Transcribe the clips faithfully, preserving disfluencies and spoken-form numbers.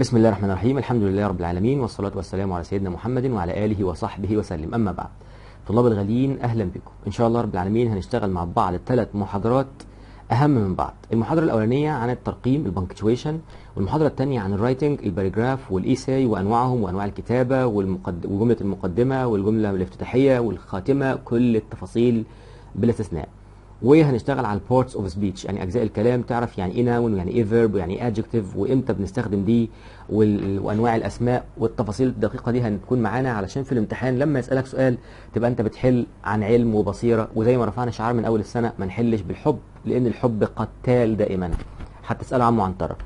بسم الله الرحمن الرحيم، الحمد لله رب العالمين، والصلاة والسلام على سيدنا محمد وعلى آله وصحبه وسلم. أما بعد، طلاب الغاليين أهلا بكم. إن شاء الله رب العالمين هنشتغل مع بعض ثلاث محاضرات أهم من بعض. المحاضرة الأولانية عن الترقيم البنكتويشن، والمحاضرة الثانية عن الرايتنج الباريجراف والإيساي وأنواعهم وأنواع الكتابة والمقدم وجملة المقدمة والجملة الافتتاحية والخاتمة، كل التفاصيل بلا استثناء. وهنشتغل على البارتس اوف سبيتش، يعني اجزاء الكلام، تعرف يعني ايه ناون ويعني ايه فيرب ويعني ايه ادجكتيف وامتى بنستخدم دي وانواع الاسماء، والتفاصيل الدقيقه دي هنكون معانا علشان في الامتحان لما يسالك سؤال تبقى انت بتحل عن علم وبصيره. وزي ما رفعنا شعار من اول السنه، ما نحلش بالحب لان الحب قتال دائما، هتساله عن عنتره.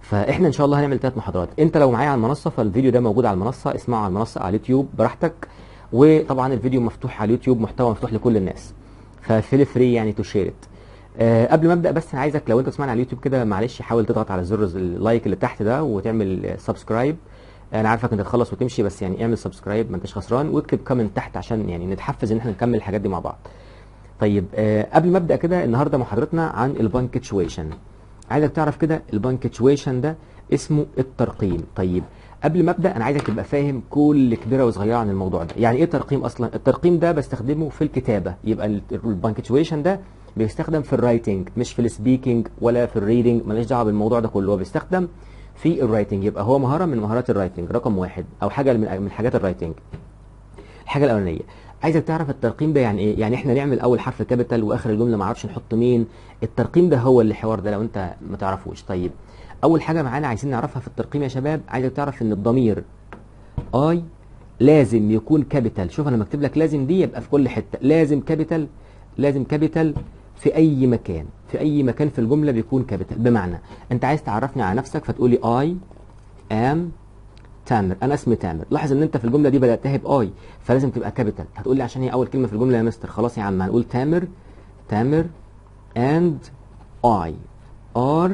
فاحنا ان شاء الله هنعمل ثلاث محاضرات. انت لو معايا على المنصه فالفيديو ده موجود على المنصه، اسمعه على المنصه على اليوتيوب براحتك، وطبعا الفيديو مفتوح على اليوتيوب، محتوى مفتوح لكل الناس، ففيل فري يعني تو شير ات. أه قبل ما ابدا بس انا عايزك لو انت بتسمعني على اليوتيوب كده معلش حاول تضغط على زر اللايك اللي تحت ده وتعمل سبسكرايب. انا عارفك انت تخلص وتمشي، بس يعني اعمل سبسكرايب ما انتش خسران، واكتب كومنت تحت عشان يعني نتحفز ان احنا نكمل الحاجات دي مع بعض. طيب أه قبل ما ابدا كده، النهارده محاضرتنا عن البانكتشويشن. عايزك تعرف كده البانكتشويشن ده اسمه الترقيم. طيب قبل ما ابدا انا عايزك تبقى فاهم كل كبيره وصغيره عن الموضوع ده. يعني ايه ترقيم اصلا؟ الترقيم ده بستخدمه في الكتابه، يبقى البانكتشويشن ده بيستخدم في الرايتنج مش في السبيكنج ولا في الريدنج، ماليش دعوه بالموضوع ده كله، هو بيستخدم في الرايتنج، يبقى هو مهاره من مهارات الرايتنج رقم واحد او حاجه من حاجات الرايتنج. الحاجه الاولانيه عايزك تعرف الترقيم ده يعني ايه؟ يعني احنا نعمل اول حرف كابيتال واخر الجمله ما اعرفش نحط مين. الترقيم ده هو اللي الحوار ده لو انت ما تعرفوش. طيب اول حاجه معانا عايزين نعرفها في الترقيم يا شباب، عايزك تعرف ان الضمير اي لازم يكون كابيتال. شوف انا مكتب لك لازم دي يبقى في كل حته، لازم كابيتال، لازم كابيتال في اي مكان، في اي مكان في الجمله بيكون كابيتال. بمعنى انت عايز تعرفني على نفسك فتقول لي اي ام تامر، انا اسمي تامر. لاحظ ان انت في الجمله دي بداتها باي فلازم تبقى كابيتال. هتقول لي عشان هي اول كلمه في الجمله يا مستر، خلاص يا عم هنقول تامر، تامر اند اي ار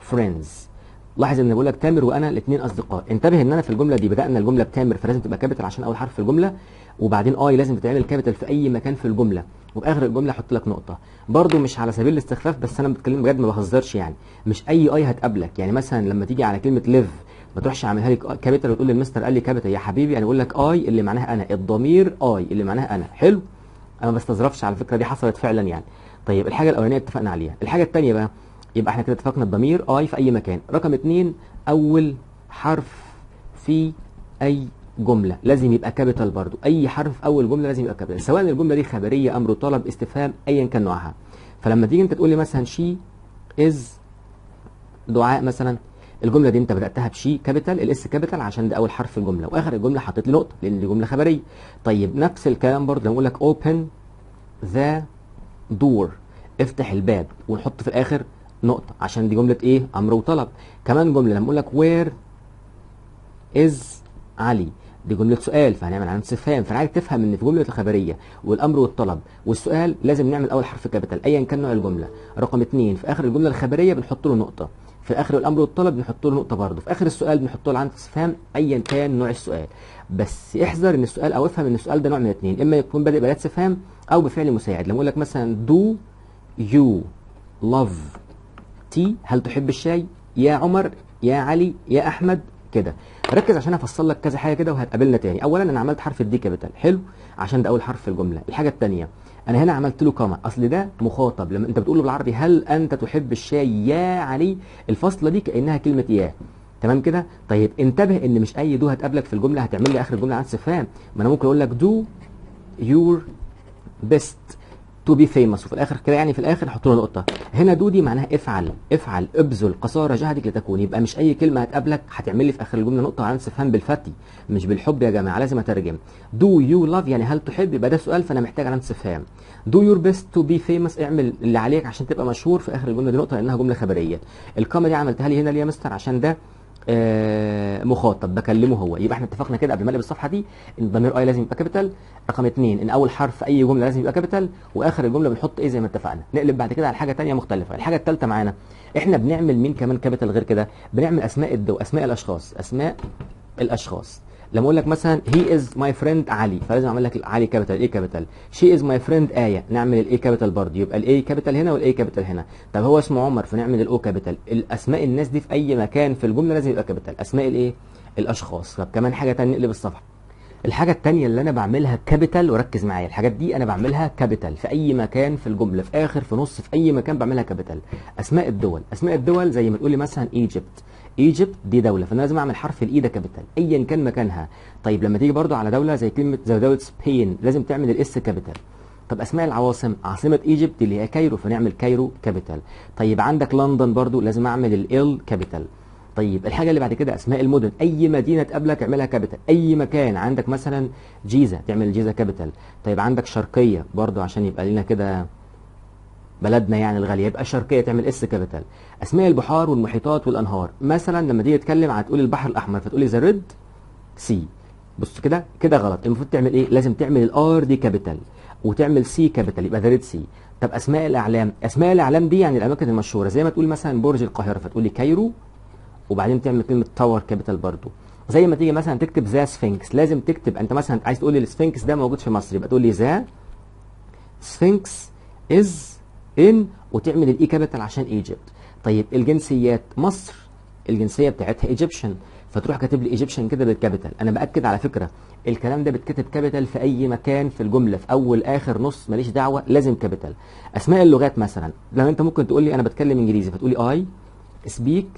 فريندز. لاحظ ان بقول لك تامر وانا الاثنين اصدقاء. انتبه ان انا في الجمله دي بدانا الجمله بتامر فلازم تبقى كابيتال عشان اول حرف في الجمله، وبعدين اي لازم تتعمل كابيتال في اي مكان في الجمله، وفي اخر الجمله احط لك نقطه. برده مش على سبيل الاستخفاف بس انا بتكلم بجد ما بهزرش، يعني مش اي اي هتقابلك. يعني مثلا لما تيجي على كلمه ليف ما تروحش عاملها لي كابيتال وتقول للمستر قال لي كابيتال، يا حبيبي انا بقول لك اي اللي معناها انا، الضمير اي اللي معناها انا. حلو، انا ما بستظرفش على فكره، دي حصلت فعلا يعني. طيب الحاجه الاولانيه اتفقنا عليها. الحاجه الثانيه بقى يبقى احنا كده اتفقنا الضمير اي في اي مكان. رقم اتنين، اول حرف في اي جمله لازم يبقى كابيتال برضو، اي حرف اول جمله لازم يبقى كابيتال، سواء الجمله دي خبريه امر طلب استفهام ايا كان نوعها. فلما تيجي انت تقول لي مثلا شي از دعاء مثلا، الجمله دي انت بداتها بشي كابيتال، الاس كابيتال عشان ده اول حرف في الجمله، واخر الجمله حطيت لي نقطه لان دي جمله خبريه. طيب نفس الكلام برضو لما اقول لك اوبن ذا دور، افتح الباب، ونحط في الاخر نقطة عشان دي جملة ايه؟ امر وطلب. كمان جملة لما اقول لك وير از علي، دي جملة سؤال فهنعمل علامة استفهام، فانا عايزك تفهم ان في جملة الخبرية والامر والطلب والسؤال لازم نعمل اول حرف كابيتال ايا كان نوع الجملة. رقم اتنين، في اخر الجملة الخبرية بنحط له نقطة، في اخر الامر والطلب بنحط له نقطة برضه، في اخر السؤال بنحط له علامة استفهام ايا كان نوع السؤال. بس احذر ان السؤال او افهم ان السؤال ده نوع من الاثنين، اما يكون بادئ بأداة استفهام او بفعل مساعد. لما اقول لك مثلا دو يو لاف تي، هل تحب الشاي؟ يا عمر، يا علي، يا احمد كده. ركز عشان هفصل لك كذا حاجه كده وهتقابلنا تاني. اولا انا عملت حرف الدي كابيتال، حلو، عشان ده اول حرف في الجمله. الحاجه الثانيه انا هنا عملت له كوما، اصل ده مخاطب، لما انت بتقول له بالعربي هل انت تحب الشاي يا علي، الفاصله دي كانها كلمه يا، تمام كده. طيب انتبه ان مش اي دو هتقابلك في الجمله هتعمل لي اخر الجمله عن استفهام، ما انا ممكن اقول لك دو يور بيست تو بي فيمس، وفي الاخر كده يعني في الاخر نحط له نقطه. هنا دو دي معناها افعل، افعل، ابذل قصارى جهدك لتكون، يبقى مش اي كلمه هتقابلك هتعمل لي في اخر الجمله نقطه علامه استفهام بالفتي مش بالحب يا جماعه، لازم اترجم. دو يو لاف يعني هل تحب، يبقى ده سؤال فانا محتاج علامه استفهام. دو يور بيست تو بي فيمس، اعمل اللي عليك عشان تبقى مشهور، في اخر الجمله دي نقطه لانها جمله خبريه. الكاميرا دي عملتها لي هنا ليه يا مستر؟ عشان ده آه مخاطب بكلمه هو. يبقى احنا اتفقنا كده قبل ما اقلب الصفحه دي ان ضمير اي لازم يبقى كابيتال، رقم اتنين ان اول حرف في اي جمله لازم يبقى كابيتال، واخر الجمله بنحط ايه زي ما اتفقنا. نقلب بعد كده على حاجه ثانيه مختلفه. الحاجه الثالثه معانا احنا بنعمل مين كمان كابيتال غير كده؟ بنعمل اسماء الدو، اسماء الاشخاص، اسماء الاشخاص. لما اقول لك مثلا هي از ماي فريند علي، فلازم اعمل لك علي كابيتال اي كابيتال. شي از ماي فريند ايه، نعمل الاي كابيتال برضه، يبقى الاي كابيتال هنا والاي كابيتال هنا. طب هو اسمه عمر، فنعمل الاو كابيتال. الاسماء الناس دي في اي مكان في الجمله لازم يبقى كابيتال، اسماء الايه الاشخاص. طب كمان حاجه ثانيه، نقلب الصفحه. الحاجه الثانيه اللي انا بعملها كابيتال، وركز معايا، الحاجات دي انا بعملها كابيتال في اي مكان في الجمله، في اخر في نص في اي مكان بعملها كابيتال. اسماء الدول، اسماء الدول زي ما تقول لي مثلا ايجيبت، ايجيبت دي دوله، فانا لازم اعمل حرف الاي ده كابيتال ايا كان مكانها. طيب لما تيجي برضو على دوله زي كلمه زي دوله سبين لازم تعمل الاس كابيتال. طب اسماء العواصم، عاصمه ايجيبت اللي هي كايرو، فنعمل كايرو كابيتال. طيب عندك لندن برضو لازم اعمل ال كابيتال. طيب الحاجه اللي بعد كده اسماء المدن، اي مدينه تقابلك اعملها كابيتال، اي مكان عندك مثلا جيزه تعمل جيزه كابيتال. طيب عندك شرقيه برضو عشان يبقى لنا كده بلدنا يعني الغاليه، يبقى شرقيه تعمل اس كابيتال. اسماء البحار والمحيطات والانهار، مثلا لما تيجي تتكلم هتقول البحر الاحمر فتقولي ذا ريد سي. بص كده كده غلط، المفروض تعمل ايه؟ لازم تعمل الار دي كابيتال وتعمل سي كابيتال يبقى ذا ريد سي. طب اسماء الاعلام، اسماء الاعلام دي يعني الاماكن المشهوره، زي ما تقول مثلا برج القاهره فتقولي كايرو وبعدين تعمل كلمه تاور كابيتال برضو. زي ما تيجي مثلا تكتب ذا سفنكس، لازم تكتب انت مثلا عايز تقول لي السفنكس ده موجود في مصر، يبقى تقول لي ذا سفنكس از ان وتعمل الاي كابيتال عشان ايجيبت. طيب الجنسيات، مصر الجنسيه بتاعتها ايجيبشن، فتروح كاتب لي ايجيبشن كده بالكابيتال. انا باكد على فكره الكلام ده بيتكتب كابيتال في اي مكان في الجمله، في اول اخر نص ماليش دعوه لازم كابيتال. اسماء اللغات مثلا، لما انت ممكن تقول لي انا بتكلم انجليزي فتقولي اي سبيك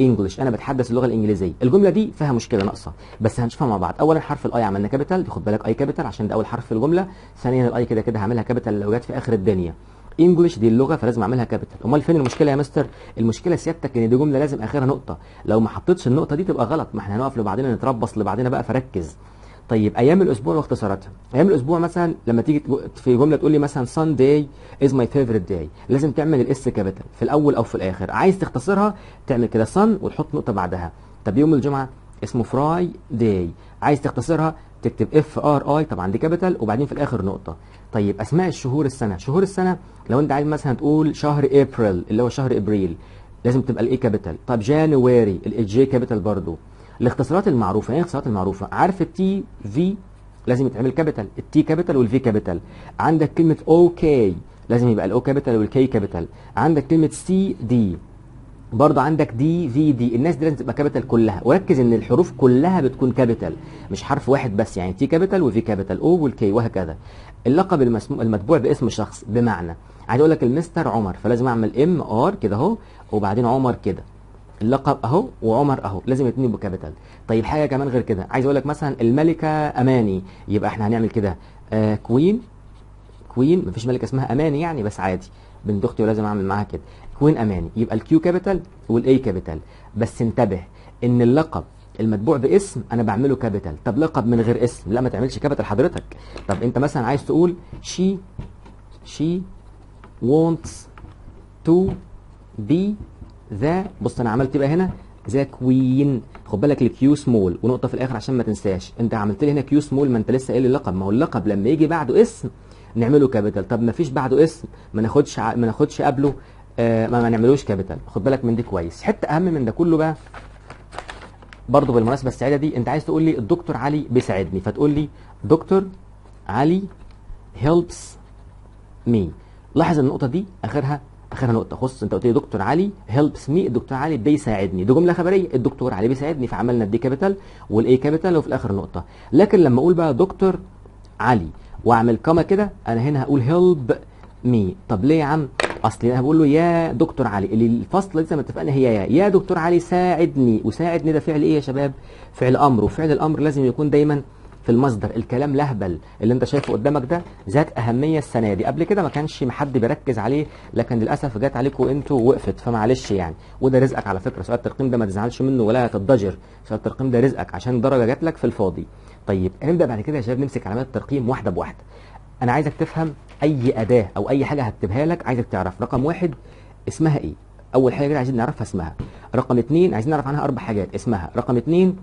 انجلش، انا بتحدث اللغه الانجليزيه. الجمله دي فيها مشكله ناقصه بس هنشوفها مع بعض. اولا حرف الاي عملنا كابيتال، خد بالك اي كابيتال عشان ده اول حرف في الجمله. ثانيا الاي كده كده هعملها كابيتال لو جت في اخر الدنيا. انجلش دي اللغه فلازم اعملها كابيتال. امال فين المشكله يا مستر؟ المشكله سيادتك ان دي جمله لازم اخرها نقطه، لو ما حطيتش النقطه دي تبقى غلط، ما احنا هنقف لبعضنا نتربص لبعضنا بقى، فركز. طيب ايام الاسبوع واختصاراتها، ايام الاسبوع مثلا لما تيجي في جمله تقول لي مثلا سانداي از ماي فيفورت داي، لازم تعمل الاس كابيتال في الاول او في الاخر. عايز تختصرها تعمل كده سان وتحط نقطه بعدها. طب يوم الجمعه اسمه فراي داي، عايز تختصرها تكتب اف ار اي، طبعا دي كابيتال وبعدين في الاخر نقطه. طيب اسماء الشهور السنه، شهور السنه لو انت عايز مثلا تقول شهر ابريل اللي هو شهر ابريل لازم تبقى الاي كابيتال. طب جانواري الجي كابيتال برضو. الاختصارات المعروفه، ايه الاختصارات المعروفه؟ عارف التي في لازم يتعمل كابيتال، التي كابيتال والفي كابيتال. عندك كلمه اوكي لازم يبقى الاو كابيتال والكي كابيتال. عندك كلمه سي دي برضه، عندك دي في دي، الناس دي لازم تبقى كابيتال كلها. وركز ان الحروف كلها بتكون كابيتال مش حرف واحد بس، يعني تي كابيتال وفي كابيتال او والكي وهكذا. اللقب المسمو المتبوع باسم شخص، بمعنى عايز اقول لك المستر عمر فلازم اعمل ام ار كده اهو وبعدين عمر كده، اللقب اهو وعمر اهو لازم الاثنين يبقوا كابيتال. طيب حاجه كمان غير كده، عايز اقول لك مثلا الملكه اماني، يبقى احنا هنعمل كده آه كوين كوين، مفيش ملكه اسمها اماني يعني بس عادي، بنت اختي ولازم اعمل معاها كده كوين اماني، يبقى الكيو كابيتال والاي كابيتال. بس انتبه ان اللقب المتبوع باسم انا بعمله كابيتال. طب لقب من غير اسم لا ما تعملش كابيتال حضرتك. طب انت مثلا عايز تقول شي شي وونتس تو بي ذا، بص انا عملت بقى هنا ذا كوين، خد بالك الكيو سمول ونقطه في الاخر عشان ما تنساش. انت عملت لي هنا كيو سمول، ما انت لسه قايل لي اللقب، ما هو اللقب لما يجي بعده اسم نعمله كابيتال. طب ما فيش بعده اسم ما ناخدش ما ناخدش قبله آه ما نعملوش كابيتال، خد بالك من دي كويس. حته اهم من ده كله بقى برضه بالمناسبه السعيده دي، انت عايز تقول لي الدكتور علي بيساعدني فتقول لي دكتور علي هيلبس مي، لاحظ النقطه دي اخرها اخر نقطه. خص انت قلت لي دكتور علي هيلبس مي، الدكتور علي بيساعدني، دي جمله خبريه الدكتور علي بيساعدني، فعملنا الدي كابيتال والاي كابيتال وفي الاخر نقطه. لكن لما اقول بقى دكتور علي واعمل كما كده، انا هنا هقول هيلب مي. طب ليه يا عم؟ اصل انا بقول له يا دكتور علي، اللي الفصل لسه ما اتفقنا هي يا يا دكتور علي ساعدني، وساعدني ده فعل ايه يا شباب؟ فعل امر، وفعل الامر لازم يكون دايما في المصدر. الكلام لهبل اللي انت شايفه قدامك ده ذات اهميه السنه دي، قبل كده ما كانش محد بيركز عليه لكن للاسف جت عليكم انتوا وقفت، فمعلش يعني. وده رزقك على فكره، سؤال الترقيم ده ما تزعلش منه ولا تتضجر، سؤال الترقيم ده رزقك عشان الدرجه جات لك في الفاضي. طيب هنبدا بعد كده يا شباب نمسك علامات الترقيم واحده بواحده. انا عايزك تفهم اي اداه او اي حاجه هكتبها لك، عايزك تعرف رقم واحد اسمها ايه، اول حاجه كده عايزين نعرفها اسمها. رقم اثنين عايزين نعرف عنها اربع حاجات، اسمها. رقم اثنين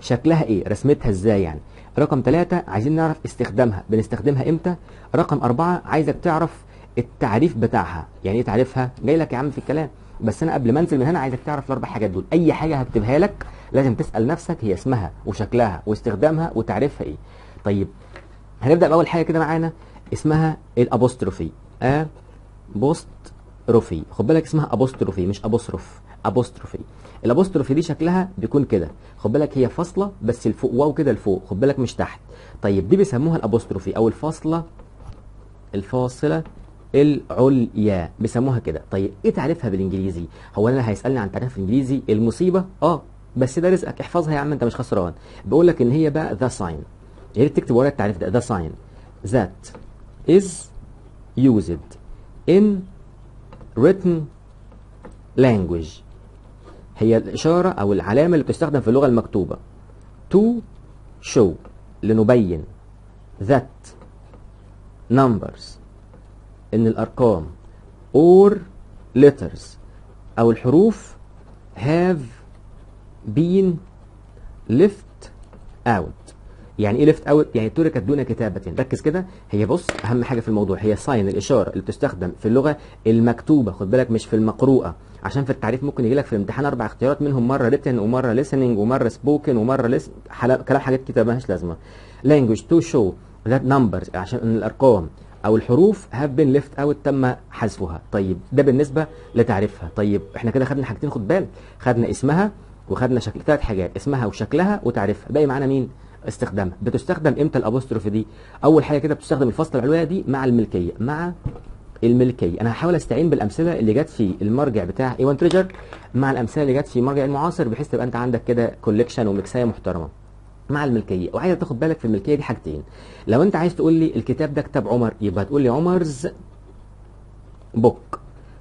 شكلها ايه، رسمتها ازاي يعني. رقم ثلاثة عايزين نعرف استخدامها، بنستخدمها امتى. رقم أربعة عايزك تعرف التعريف بتاعها، يعني ايه تعريفها، جاي لك يا عم في الكلام. بس انا قبل ما انزل من هنا عايزك تعرف الاربع حاجات دول، اي حاجه هكتبها لك لازم تسأل نفسك هي اسمها وشكلها واستخدامها وتعريفها ايه. طيب هنبدأ بأول حاجة كده معانا اسمها الابوستروفي، ابوستروفي، خد بالك اسمها ابوستروفي مش ابوستروف، ابوستروفي. الابوستروفي دي شكلها بيكون كده، خد بالك هي فاصلة بس الفوق واو كده لفوق، خد بالك مش تحت. طيب دي بيسموها الابوستروفي او الفاصلة، الفاصلة العليا بيسموها كده. طيب ايه تعريفها بالانجليزي؟ هو انا هيسالني عن تعريف الانجليزي المصيبه، اه بس ده رزقك احفظها يا عم انت مش خسران. بقول لك ان هي بقى ذا ساين، يا ريت تكتب ورايا التعريف ده، ذا ساين ذات از يوزد ان written language، هي الاشاره او العلامه اللي بتستخدم في اللغه المكتوبه to show لنبين that numbers ان الارقام or letters او الحروف have been left out. يعني ايه left out؟ يعني تركت دون كتابه. ركز كده، هي بص اهم حاجه في الموضوع هي ساين الاشاره اللي بتستخدم في اللغه المكتوبه، خد بالك مش في المقروءه، عشان في التعريف ممكن يجي لك في الامتحان اربع اختيارات منهم مره written ومره listening ومره spoken ومره كلام حاجات كده مالهاش لازمه. language to show that numbers عشان ان الارقام او الحروف have been left out تم حذفها. طيب ده بالنسبه لتعريفها. طيب احنا كده خدنا حاجتين، خد بالك خدنا اسمها وخدنا شكل، ثلاث حاجات اسمها وشكلها وتعريفها، باقي معانا مين؟ استخدامها. بتستخدم امتى الابوستروف دي؟ اول حاجه كده بتستخدم الفصل العلويه دي مع الملكيه، مع الملكيه. انا هحاول استعين بالامثله اللي جت في المرجع بتاع ايوان تريجر مع الامثله اللي جت في مرجع المعاصر بحيث تبقى انت عندك كده كوليكشن ومكسيه محترمه. مع الملكيه، وعايز تاخد بالك في الملكيه دي حاجتين. لو انت عايز تقول لي الكتاب ده كتاب عمر يبقى هتقول لي عمرز بوك.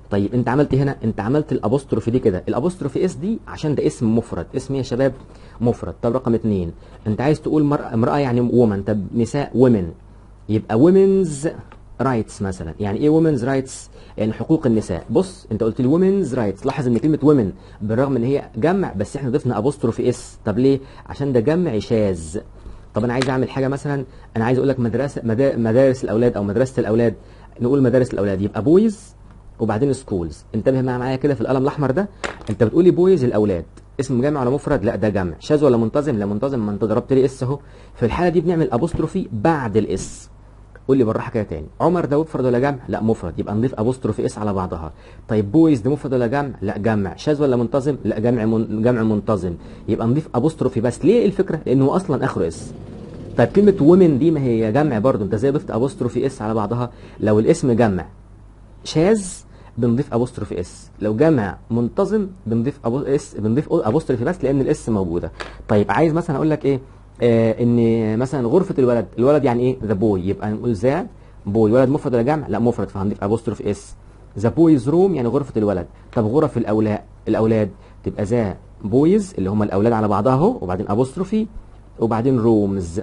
طيب انت عملت هنا، انت عملت الابوستروفي دي كده، الابوستروفي اس دي عشان ده اسم مفرد، اسم يا شباب مفرد. طب رقم اتنين انت عايز تقول مرأة، امرأة يعني وومن، طب نساء وومن يبقى وومنز رايتس مثلا. يعني ايه وومنز رايتس؟ يعني حقوق النساء. بص انت قلت لي وومنز رايتس، لاحظ ان كلمه وومن بالرغم ان هي جمع بس احنا ضفنا ابوستروفي اس. طب ليه؟ عشان ده جمع شاذ. طب انا عايز اعمل حاجه مثلا، انا عايز اقول لك مدرسه، مدارس الاولاد او مدرسه الاولاد، نقول مدارس الاولاد يبقى بويز وبعدين سكولز. انتبه معايا كده في القلم الاحمر ده، انت بتقول لي بويز الاولاد، اسم جامع ولا مفرد؟ لا ده جامع. شاذ ولا منتظم؟ لا منتظم، ما انت ضربت لي اس اهو. في الحاله دي بنعمل ابوستروفي بعد الاس. قول لي بالراحه كده تاني، عمر ده مفرد ولا جمع؟ لا مفرد، يبقى نضيف ابوستروفي اس على بعضها. طيب بويز ده مفرد ولا جمع؟ لا جمع. شاذ ولا منتظم؟ لا جمع، من جمع منتظم، يبقى نضيف ابوستروفي بس. ليه الفكره؟ لانه اصلا اخره اس. طيب كلمه وومن دي ما هي جمع برضه، انت ازاي ضفت ابوستروفي اس على بعضها؟ لو الاسم جمع شاذ بنضيف ابوستروفي اس، لو جمع منتظم بنضيف أبو... اس بنضيف ابوستروفي بس لان الاس موجوده. طيب عايز مثلا اقول لك ايه؟ آه ان مثلا غرفه الولد، الولد يعني ايه؟ ذا بوي، يبقى نقول ذا بوي. ولد مفرد ولا جمع؟ لا مفرد، فهنضيف ابوستروف اس. ذا بويز روم يعني غرفه الولد. طب غرف الاولاد، الاولاد تبقى ذا بويز اللي هم الاولاد على بعضها اهو، وبعدين ابوستروفي وبعدين رومز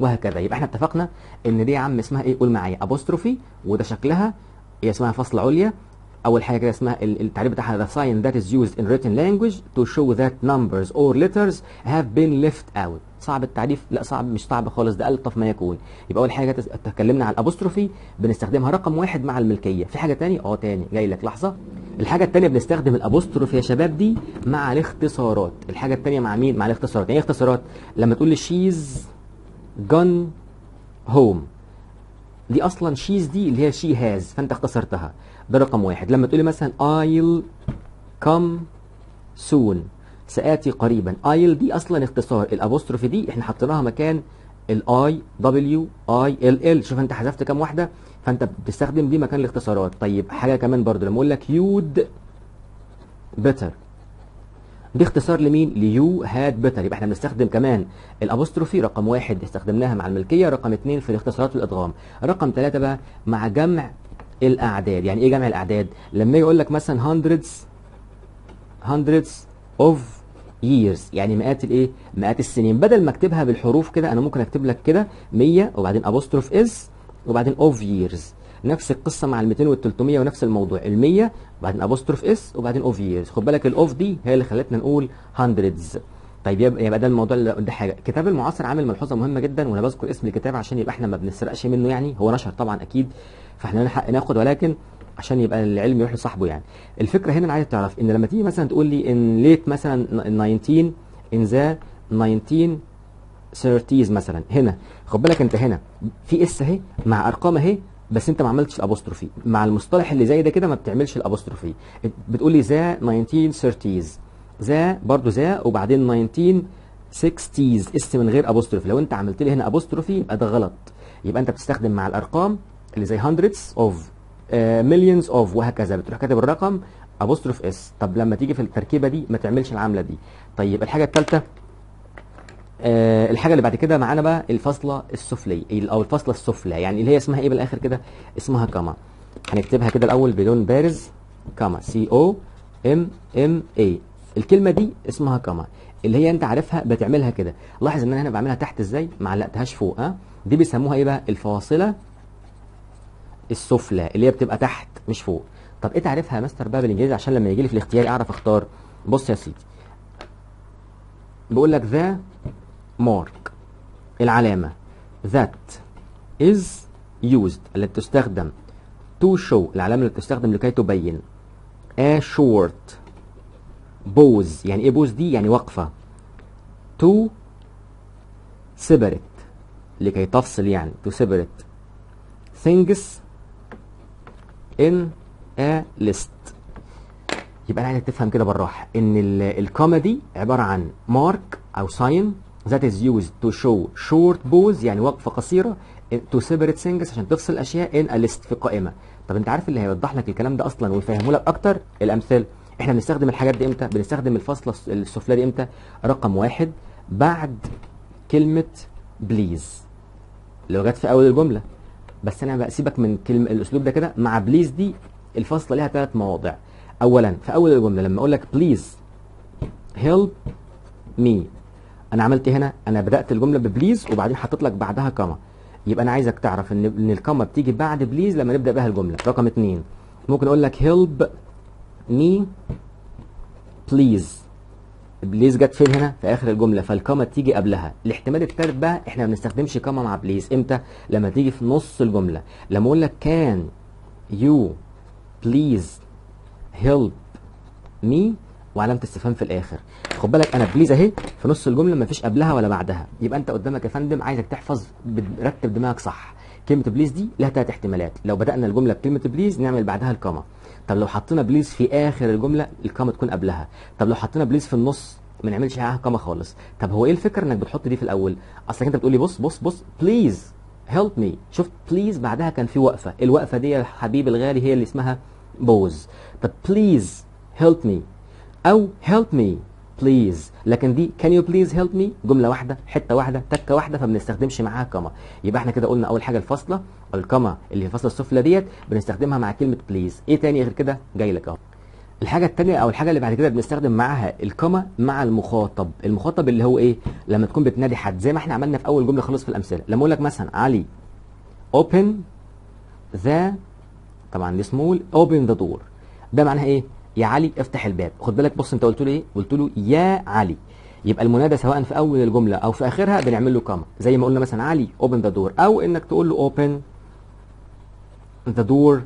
وهكذا. يبقى احنا اتفقنا ان دي يا عم اسمها ايه؟ قول معايا ابوستروفي، وده شكلها، هي اسمها فصل عليا. اول حاجه كده اسمها التعريف بتاعها ذا ساين ذات از يوزد ان ريتن لانجوج تو شو ذات نمبرز اور ليترز هاف بين ليفت اوت. صعب التعريف؟ لا صعب، مش صعب خالص، ده الطف ما يكون. يبقى اول حاجه اتكلمنا على الابوستروفي بنستخدمها رقم واحد مع الملكيه. في حاجه تاني؟ اه تاني جاي لك، لحظه. الحاجه الثانيه بنستخدم الابوستروفي يا شباب دي مع الاختصارات. الحاجه الثانيه مع مين؟ مع الاختصارات. يعني ايه اختصارات؟ لما تقول لي شيز جون هوم، دي اصلا شيز دي اللي هي شي هاز، فانت اختصرتها، ده رقم واحد. لما تقولي مثلا I'll come soon، سآتي قريبا، I'll دي اصلا اختصار، الابوستروفي دي احنا حطيناها مكان ال I W I L L، شوف انت حذفت كام واحده، فانت بتستخدم دي مكان الاختصارات. طيب حاجه كمان برضو لما اقول لك you'd better، دي اختصار لمين؟ ليو هاد بيتر، يبقى احنا بنستخدم كمان الابوستروفي رقم واحد استخدمناها مع الملكيه، رقم اثنين في الاختصارات والادغام، رقم ثلاثه بقى مع جمع الاعداد. يعني ايه جمع الاعداد؟ لما يقول لك مثلا هاندردز، هاندردز اوف ييرز، يعني مئات الايه؟ مئات السنين. بدل ما اكتبها بالحروف كده انا ممكن اكتب لك كده مية وبعدين ابوستروف از وبعدين اوف ييرز. نفس القصه مع ال مئتين وال ثلاثمية ونفس الموضوع، ال مية وبعدين ابوستروف اس وبعدين اوف ييرز. خد بالك الاوف دي هي اللي خلتنا نقول هاندردز. طيب يبقى ده الموضوع ده. حاجه كتاب المعاصر عامل ملحوظه مهمه جدا، وانا بذكر اسم الكتاب عشان يبقى احنا ما بنسرقش منه، يعني هو نشر طبعا اكيد فاحنا نحق ناخد، ولكن عشان يبقى العلم يروح لصاحبه. يعني الفكره هنا انا عايز تعرف ان لما تيجي مثلا تقول لي ان ليت مثلا تسعتاشر in the nineteen thirties مثلا. هنا خد بالك انت هنا في اس اهي مع ارقام اهي، بس انت ما عملتش الابوستروفي. مع المصطلح اللي زي ده كده ما بتعملش الابوستروفي، بتقول لي ذا nineteen thirties، ذا برضو ذا، وبعدين nineteen sixties اس من غير ابوستروفي. لو انت عملت لي هنا ابوستروفي يبقى ده غلط، يبقى انت بتستخدم مع الارقام اللي زي hundreds of uh, millions of وهكذا، بتروح كاتب الرقم ابوستروف اس. طب لما تيجي في التركيبه دي ما تعملش العامله دي. طيب الحاجه الثالثه، أه الحاجه اللي بعد كده معانا بقى الفاصله السفليه او الفاصله السفلى، يعني اللي هي اسمها ايه بالاخر كده؟ اسمها كاما. هنكتبها كده الاول بلون بارز، كاما سي او ام ام اي. الكلمه دي اسمها كاما، اللي هي انت عارفها بتعملها كده. لاحظ ان انا هنا بعملها تحت ازاي، ما علقتهاش فوق. ها دي بيسموها ايه بقى؟ الفاصله السفلى، اللي هي بتبقى تحت مش فوق. طب ايه تعرفها يا مستر بقى بالانجليزي عشان لما يجي لي في الاختياري اعرف اختار؟ بص يا سيدي، بقول لك ذا مارك العلامه that is used اللي بتستخدم to show العلامه اللي بتستخدم لكي تبين a short pause. يعني ايه بوز دي؟ يعني وقفه. to separate لكي تفصل، يعني to separate things in A list. يبقى انا عايزك تفهم كده بالراحه ان الكاما دي عباره عن مارك او ساين that is used to show short pause يعني وقفه قصيره to separate things عشان تفصل اشياء in a list في قائمه. طب انت عارف اللي هيوضح لك الكلام ده اصلا ويفهمه لك اكتر الامثله. احنا بنستخدم الحاجات دي امتى؟ بنستخدم الفاصله السفلى دي امتى؟ رقم واحد بعد كلمه بليز لو جت في اول الجمله. بس انا بقى سيبك من كلمه الاسلوب ده كده مع بليز دي. الفاصله ليها ثلاث مواضع. اولا في اول الجمله لما اقول لك بليز هيلب مي، انا عملت هنا، انا بدات الجمله ببليز وبعدين حطيت لك بعدها كاما، يبقى انا عايزك تعرف ان ان الكاما بتيجي بعد بليز لما نبدا بها الجمله. رقم اثنين ممكن اقول لك هيلب مي بليز، بليز جت فين؟ هنا في اخر الجمله، فالكاما تيجي قبلها. الاحتمال الثالث بقى احنا ما بنستخدمش كاما مع بليز امتى؟ لما تيجي في نص الجمله. لما اقول لك كان يو بليز هيلب مي وعلامه استفهام في الاخر. خد بالك انا بليز اهي في نص الجمله ما فيش قبلها ولا بعدها. يبقى انت قدامك يا فندم عايزك تحفظ، رتب دماغك صح. كلمه بليز دي لها ثلاث احتمالات. لو بدانا الجمله بكلمه بليز نعمل بعدها الكاما. طب لو حطينا بليز في اخر الجمله الكاما تكون قبلها. طب لو حطينا بليز في النص ما نعملش معاها كاما خالص. طب هو ايه الفكره انك بتحط دي في الاول؟ اصلك انت بتقول لي بص بص بص بليز هيلب مي، شفت بليز بعدها كان في وقفه، الوقفه دي يا حبيبي الغالي هي اللي اسمها بوز. طب بليز هيلب مي او هيلب مي بليز، لكن دي كان يو بليز هيلب مي جمله واحده حته واحده تكه واحده، فما بنستخدمش معاها كاما. يبقى احنا كده قلنا اول حاجه الفاصله الكاما اللي هي الفاصله السفلى ديت بنستخدمها مع كلمه بليز. ايه تاني غير كده؟ جاي لك اهو. الحاجه الثانيه او الحاجه اللي بعد كده بنستخدم معاها الكاما مع المخاطب. المخاطب اللي هو ايه؟ لما تكون بتنادي حد زي ما احنا عملنا في اول جمله خالص في الامثله. لما اقول لك مثلا علي اوبن ذا، طبعا دي سمول، اوبن ذا دور، ده معناها ايه؟ يا علي افتح الباب. خد بالك بص انت قلت له ايه؟ قلت له يا علي. يبقى المنادى سواء في اول الجمله او في اخرها بنعمل له كاما، زي ما قلنا مثلا علي اوبن ذا دور، او انك تقول له اوبن ذا دور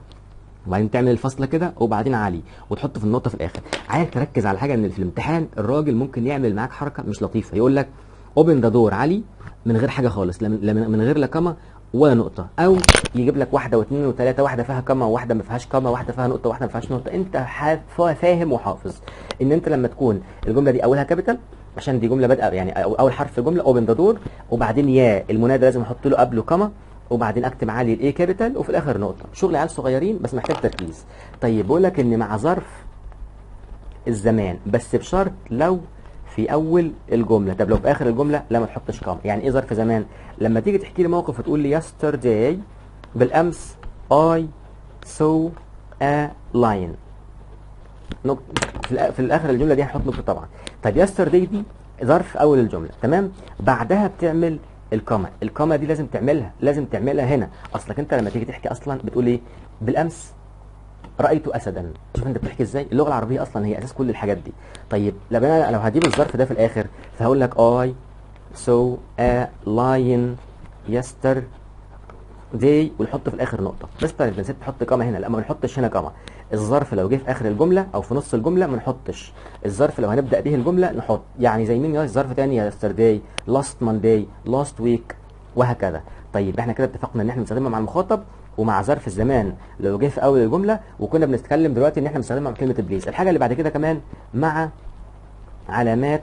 وبعدين تعمل الفاصله كده وبعدين علي وتحط في النقطه في الاخر. عايزك تركز على حاجه ان في الامتحان الراجل ممكن يعمل معاك حركه مش لطيفه، يقول لك اوبن ذا دور علي من غير حاجه خالص، من غير لا كاما ولا نقطه، او يجيب لك واحده واثنين وثلاثه، واحده فيها كاما وواحده ما فيهاش كاما، واحده فيها نقطه وواحده ما فيهاش نقطه. انت فاهم وحافظ ان انت لما تكون الجمله دي اولها كابيتال عشان دي جمله بادئه يعني اول حرف في الجمله اوبن ذا دور، وبعدين يا المنادى لازم احط له قبله كاما، وبعدين اكتب علي الاي كابيتال وفي الاخر نقطه. شغل عيال صغيرين بس محتاج تركيز. طيب بقول لك ان مع ظرف الزمان بس بشرط لو في اول الجمله. طب لو في اخر الجمله لا ما تحطش كاما. يعني ايه ظرف زمان؟ لما تيجي تحكي لي موقف وتقول لي yesterday بالامس I saw a lion، نقطه في الاخر الجمله دي هنحط نقطه طبعا. طب yesterday دي ظرف اول الجمله تمام، بعدها بتعمل الكاما. الكاما دي لازم تعملها، لازم تعملها هنا. اصلك انت لما تيجي تحكي اصلا بتقول ايه؟ بالامس رايت اسدا. شوف انت بتحكي ازاي. اللغه العربيه اصلا هي اساس كل الحاجات دي. طيب لو انا لو هجيب الظرف ده في الاخر فهقول لك I saw a lion yesterday ونحط في الاخر نقطه. بس بقى البنات تحط كاما هنا، لا ما بنحطش هنا كاما. الظرف لو جه في اخر الجمله او في نص الجمله ما نحطش الظرف، لو هنبدا به الجمله نحط، يعني زي مين يا ظرف تاني يا yesterday last Monday last week وهكذا. طيب احنا كده اتفقنا ان احنا بنستخدمها مع المخاطب ومع ظرف الزمان لو جه في اول الجمله، وكنا بنتكلم دلوقتي ان احنا بنستخدمها مع كلمه ابليس. الحاجه اللي بعد كده كمان مع علامات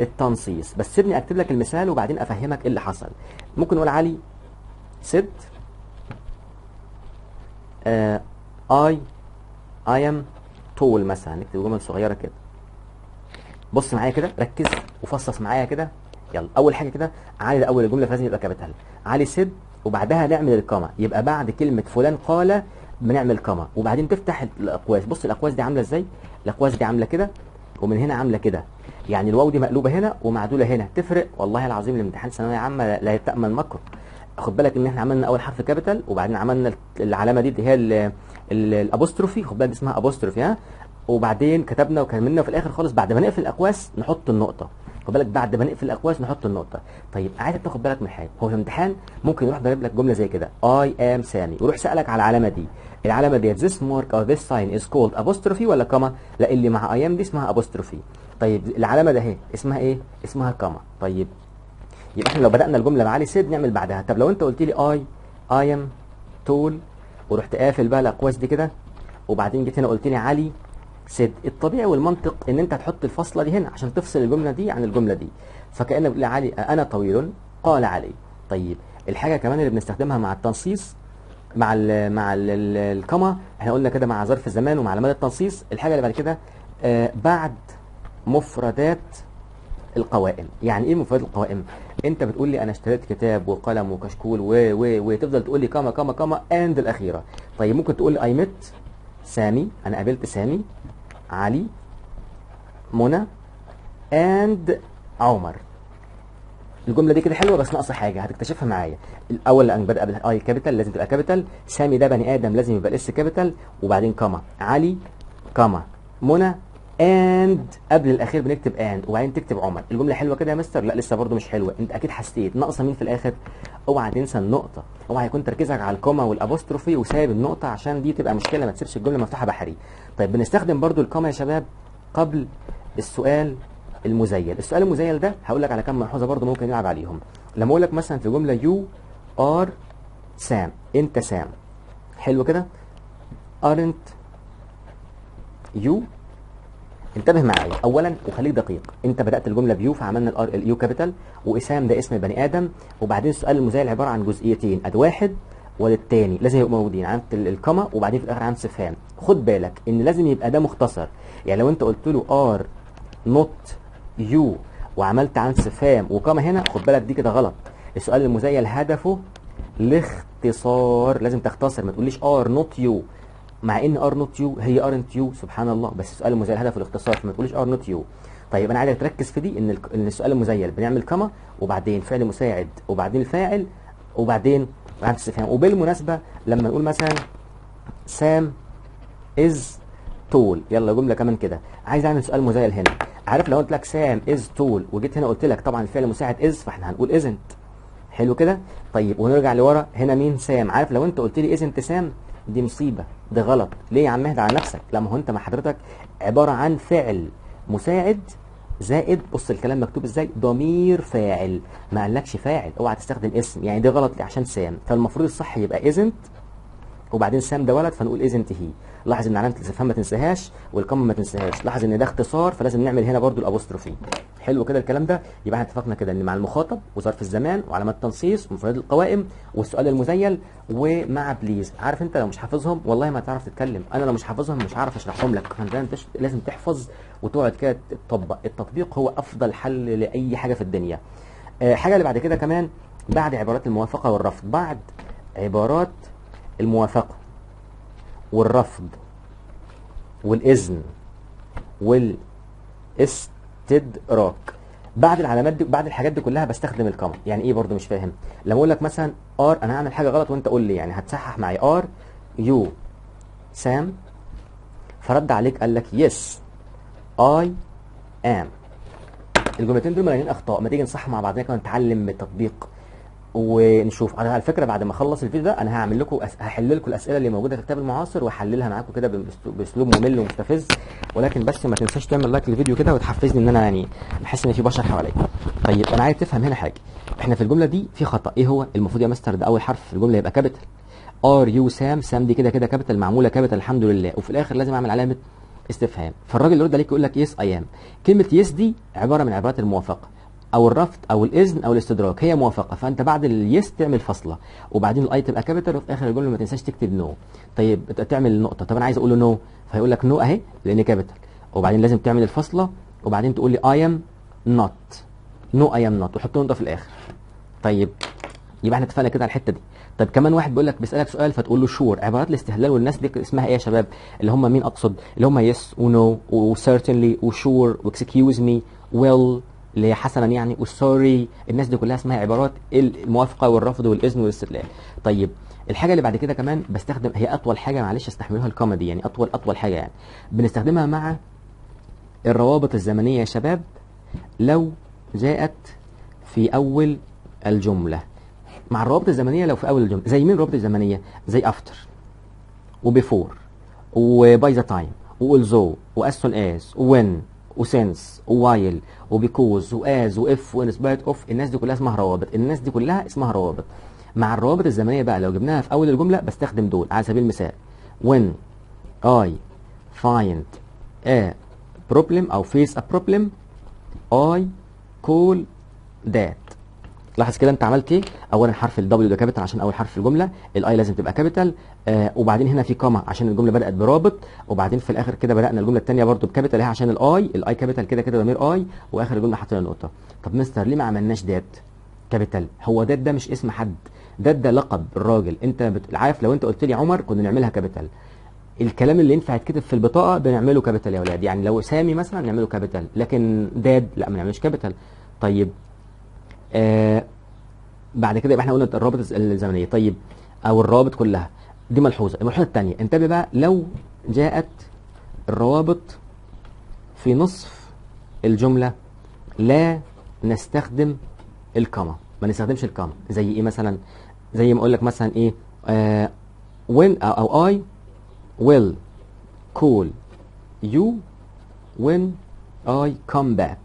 التنصيص، بس سيبني اكتب لك المثال وبعدين افهمك ايه اللي حصل. ممكن نقول علي said uh, I I am tall مثلا، نكتب جمل صغيره كده. بص معايا كده، ركز وفصص معايا كده. يلا اول حاجه كده علي ده اول الجمله فلازم يبقى كابيتال، علي said وبعدها نعمل الكما، يبقى بعد كلمه فلان قال بنعمل كما، وبعدين تفتح الاقواس. بص الاقواس دي عامله ازاي، الاقواس دي عامله كده ومن هنا عامله كده، يعني الواو دي مقلوبه هنا ومعدوله هنا. تفرق والله العظيم، الامتحان ثانويه عامه لا يتامن مكر. خد بالك ان احنا عملنا اول حرف كابيتال وبعدين عملنا العلامه دي اللي هي الابوستروفي، خد بالك اسمها ابوستروفي ها، وبعدين كتبنا وكملنا، وفي الاخر خالص بعد ما نقفل الاقواس نحط النقطه. خد بالك بعد ما نقفل الاقواس نحط النقطه. طيب عايزك تاخد بالك من حاجه، هو في الامتحان ممكن يروح ضارب لك جمله زي كده اي ام سامي، ويروح سالك على العلامه دي، العلامه ديت ذيس مارك او ذيس ساين از كولد ابوستروفي ولا كاما؟ لا اللي مع اي ام دي اسمها ابوستروفي. طيب العلامه ده اهي اسمها ايه؟ اسمها كاما. طيب يبقى احنا لو بدانا الجمله معالي سيد نعمل بعدها. طب لو انت قلت لي اي اي ام تول ورحت قافل بقى الاقواس دي كده، وبعدين جيت هنا قلت لي علي سيد، الطبيعي والمنطق ان انت هتحط الفاصله دي هنا عشان تفصل الجمله دي عن الجمله دي، فكانك بتقول علي انا طويل قال علي. طيب الحاجه كمان اللي بنستخدمها مع التنصيص مع ال مع الكما، احنا قلنا كده مع ظرف الزمان ومع علامات التنصيص. الحاجه اللي بعد كده آه بعد مفردات القوائم. يعني ايه مفردات القوائم؟ انت بتقول لي انا اشتريت كتاب وقلم وكشكول و و وتفضل تقول لي كما كما كما اند الاخيره. طيب ممكن تقول لي اي مت سامي، انا قابلت سامي، علي، منى، اند عمر. الجمله دي كده حلوه بس ناقصه حاجه هتكتشفها معايا. الاول ان بدأ بالاي كابيتال لازم تبقى كابيتال، سامي ده بني ادم لازم يبقى الاس كابيتال، وبعدين كما، علي كما، منى اند قبل الاخير بنكتب اند، وبعدين تكتب عمر. الجمله حلوه كده يا مستر؟ لا لسه برده مش حلوه، انت اكيد حسيت ناقصه مين في الاخر. اوعى تنسى النقطه، اوعى يكون تركيزك على الكوما والابوستروفي وسايب النقطه عشان دي تبقى مشكله، ما تسيبش الجمله مفتوحه بحري. طيب بنستخدم برده الكوما يا شباب قبل السؤال المزيل. السؤال المزيل ده هقول لك على كام ملحوظه برده ممكن نلعب عليهم. لما اقول لك مثلا في جمله يو ار سام، انت سام، حلو كده، ارنت يو. انتبه معايا اولا وخليك دقيق، انت بدات الجمله بيو فعملنا الار اليو كابيتال، واسام ده اسم بني ادم، وبعدين السؤال المزيل عباره عن جزئيتين، اد واحد والتاني لازم يبقوا موجودين، علامه الكما وبعدين في الاخر علامه استفهام. خد بالك ان لازم يبقى ده مختصر، يعني لو انت قلت له ار نوت يو وعملت علامه استفهام وكما هنا، خد بالك دي كده غلط. السؤال المزيل هدفه الاختصار، لازم تختصر، ما تقوليش ار نوت يو مع ان ار نوت يو هي ارنت يو، سبحان الله، بس السؤال المزيل هدفه الاختصار فما تقوليش ار نوت يو. طيب انا عايزك تركز في دي، ان ان السؤال المزيل بنعمل كما وبعدين فعل مساعد وبعدين الفاعل وبعدين علامه استفهام. وبالمناسبه لما نقول مثلا سام از تول، يلا جمله كمان كده، عايز اعمل سؤال مزيل هنا، عارف لو قلت لك سام از تول وجيت هنا قلت لك طبعا الفعل مساعد از، فاحنا هنقول ازنت، حلو كده. طيب ونرجع لورا هنا مين؟ سام. عارف لو انت قلت لي ازنت سام، دي مصيبه، ده غلط. ليه يا عم مهدي على نفسك؟ لما هو انت مع حضرتك عباره عن فعل مساعد زائد، بص الكلام مكتوب ازاي، ضمير فاعل، ما قالكش فاعل، اوعى تستخدم اسم، يعني ده غلط عشان سام، فالمفروض الصح يبقى ازنت وبعدين سام ده ولد فنقول ازنت هي. لاحظ ان علامه الاستفهام ما تنساهاش والكم ما تنساهاش، لاحظ ان ده اختصار فلازم نعمل هنا برده الابوستروفي. حلو كده الكلام ده، يبقى احنا اتفقنا كده ان مع المخاطب وظرف الزمان وعلامات التنصيص ومفردات القوائم والسؤال المزيل ومع بليز. عارف انت لو مش حافظهم والله ما هتعرف تتكلم، انا لو مش حافظهم مش هعرف اشرحهم لك، فانت لازم تحفظ وتقعد كده تطبق، التطبيق هو افضل حل لاي حاجه في الدنيا. الحاجه اللي بعد كده كمان بعد عبارات الموافقه والرفض، بعد عبارات الموافقه والرفض والاذن والاستدراك، بعد العلامات دي بعد الحاجات دي كلها بستخدم الكما. يعني ايه برضو مش فاهم؟ لما اقول لك مثلا ار، انا هعمل حاجه غلط وانت قول لي، يعني هتصحح معايا، ار يو سام، فرد عليك قال لك يس اي ام، الجملتين دول مليانين اخطاء، ما تيجي نصح مع بعضنا كده ونتعلم بالتطبيق. ونشوف. انا على فكره بعد ما اخلص الفيديو ده انا هعمل لكم أس... هحل لكم الاسئله اللي موجوده في الكتاب المعاصر واحللها معاكم كده باسلوب ممل ومستفز، ولكن بس ما تنساش تعمل لايك للفيديو كده وتحفزني ان انا يعني بحس ان في بشر حواليا. طيب انا عايز تفهم هنا حاجه، احنا في الجمله دي في خطا، ايه هو المفروض يا مستر؟ ده اول حرف في الجمله يبقى كابيتال، ار يو سام، سام دي كده كده كابيتال، معموله كابيتال الحمد لله، وفي الاخر لازم اعمل علامه استفهام. فالراجل اللي رد عليك يقول لك يس اي ام. كلمه يس دي عباره من عبارات الموافقه او الرفض او الاذن او الاستدراك، هي موافقه، فانت بعد اليس تعمل فاصله وبعدين الاي تبقى كابيتال وفي اخر الجمله ما تنساش تكتب نو. طيب تعمل نقطه، طب انا عايز اقول له نو، فهيقول لك نو اهي لان كابيتال، وبعدين لازم تعمل الفاصله وبعدين تقول لي اي ام نوت، نو اي ام نوت، وحط نقطه في الاخر. طيب يبقى احنا اتفقنا كده على الحته دي. طب كمان واحد بيقول لك بيسالك سؤال فتقول له شور، عبارات الاستهلال والناس دي اسمها ايه يا شباب؟ اللي هم مين اقصد؟ اللي هم يس ونو وسيرتنلي وشور واكسكيوز مي ويل اللي هي حسنا يعني والسوري، الناس دي كلها اسمها عبارات الموافقه والرفض والاذن والاستدلال. طيب الحاجه اللي بعد كده كمان بستخدم هي اطول حاجه، معلش استحملوها الكوميدي يعني، اطول اطول حاجه يعني بنستخدمها مع الروابط الزمنيه يا شباب لو جاءت في اول الجمله. مع الروابط الزمنيه لو في اول الجمله، زي مين الروابط الزمنيه؟ زي افتر وبيفور وباي ذا تايم والزو واس سون از وين وسينس ووايل وبيكوز واز واف وان سبايت اوف، الناس دي كلها اسمها روابط، الناس دي كلها اسمها روابط. مع الروابط الزمنيه بقى لو جبناها في اول الجمله بستخدم دول على سبيل المثال: when I find a problem او face a problem I call that. لاحظ كده انت عملت ايه؟ اولا حرف ال W ده كابيتال عشان اول حرف في الجمله، الاي لازم تبقى كابيتال، آه وبعدين هنا في كاما عشان الجمله بدات برابط، وبعدين في الاخر كده بدانا الجمله الثانيه برده بكابيتال اهي عشان الاي، الاي كابيتال كده كده ضمير اي، واخر الجمله حاطين نقطه. طب مستر ليه ما عملناش دات كابيتال؟ هو دات ده مش اسم حد، دات ده لقب الراجل، انت عارف لو انت قلت لي عمر كنا نعملها كابيتال. الكلام اللي ينفع يتكتب في البطاقه بنعمله كابيتال يا اولاد، يعني لو سامي مثلا نعمله كابيتال، لكن داد لا ما نعملوش كابيتال. طيب آه بعد كده يبقى احنا قلنا الروابط الزمنيه، طيب او الروابط كلها دي ملحوظه. الملحوظه الثانيه انتبه بقى لو جاءت الروابط في نصف الجمله لا نستخدم الكاما، ما نستخدمش الكاما. زي ايه مثلا؟ زي ما اقول لك مثلا ايه، آه when او I will call you when I come back.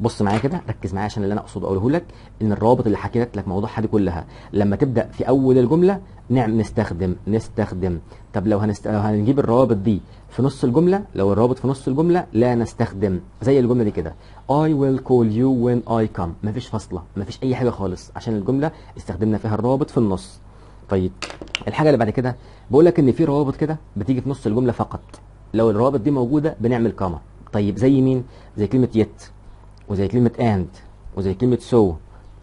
بص معايا كده، ركز معايا عشان اللي انا اقصد اقوله لك، ان الروابط اللي حكيت لك موضوعها دي كلها لما تبدا في اول الجمله نعم نستخدم نستخدم. طب لو هنست... هنجيب الروابط دي في نص الجمله، لو الروابط في نص الجمله لا نستخدم، زي الجمله دي كده I will call you when I come، مفيش فاصله مفيش اي حاجه خالص عشان الجمله استخدمنا فيها الروابط في النص. طيب الحاجه اللي بعد كده بقول لك ان في روابط كده بتيجي في نص الجمله فقط، لو الروابط دي موجوده بنعمل كاما. طيب زي مين؟ زي كلمه يت وزي كلمة اند وزي كلمة سو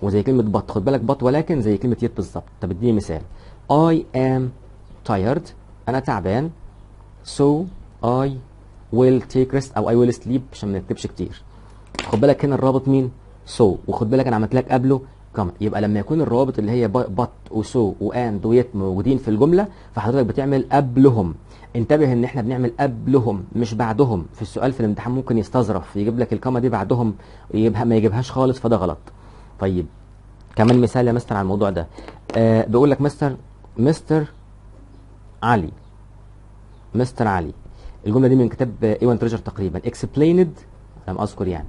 وزي كلمة بط، خد بالك بط ولكن زي كلمة يت بالظبط. طب اديني مثال: I am tired، أنا تعبان، so I will take rest أو I will sleep عشان ما نكتبش كتير. خد بالك هنا الرابط مين؟ so، وخد بالك أنا عملت لك قبله كما. يبقى لما يكون الروابط اللي هي بط وسو واند ويت موجودين في الجملة فحضرتك بتعمل قبلهم. انتبه ان احنا بنعمل قبلهم مش بعدهم، في السؤال في الامتحان ممكن يستظرف يجيب لك الكامه دي بعدهم يبقى ما يجيبهاش خالص فده غلط. طيب كمان مثال يا مستر على الموضوع ده، آه بيقول لك مستر مستر علي، مستر علي، الجمله دي من كتاب ايوان تريجر تقريبا، اكسبليند لم اذكر يعني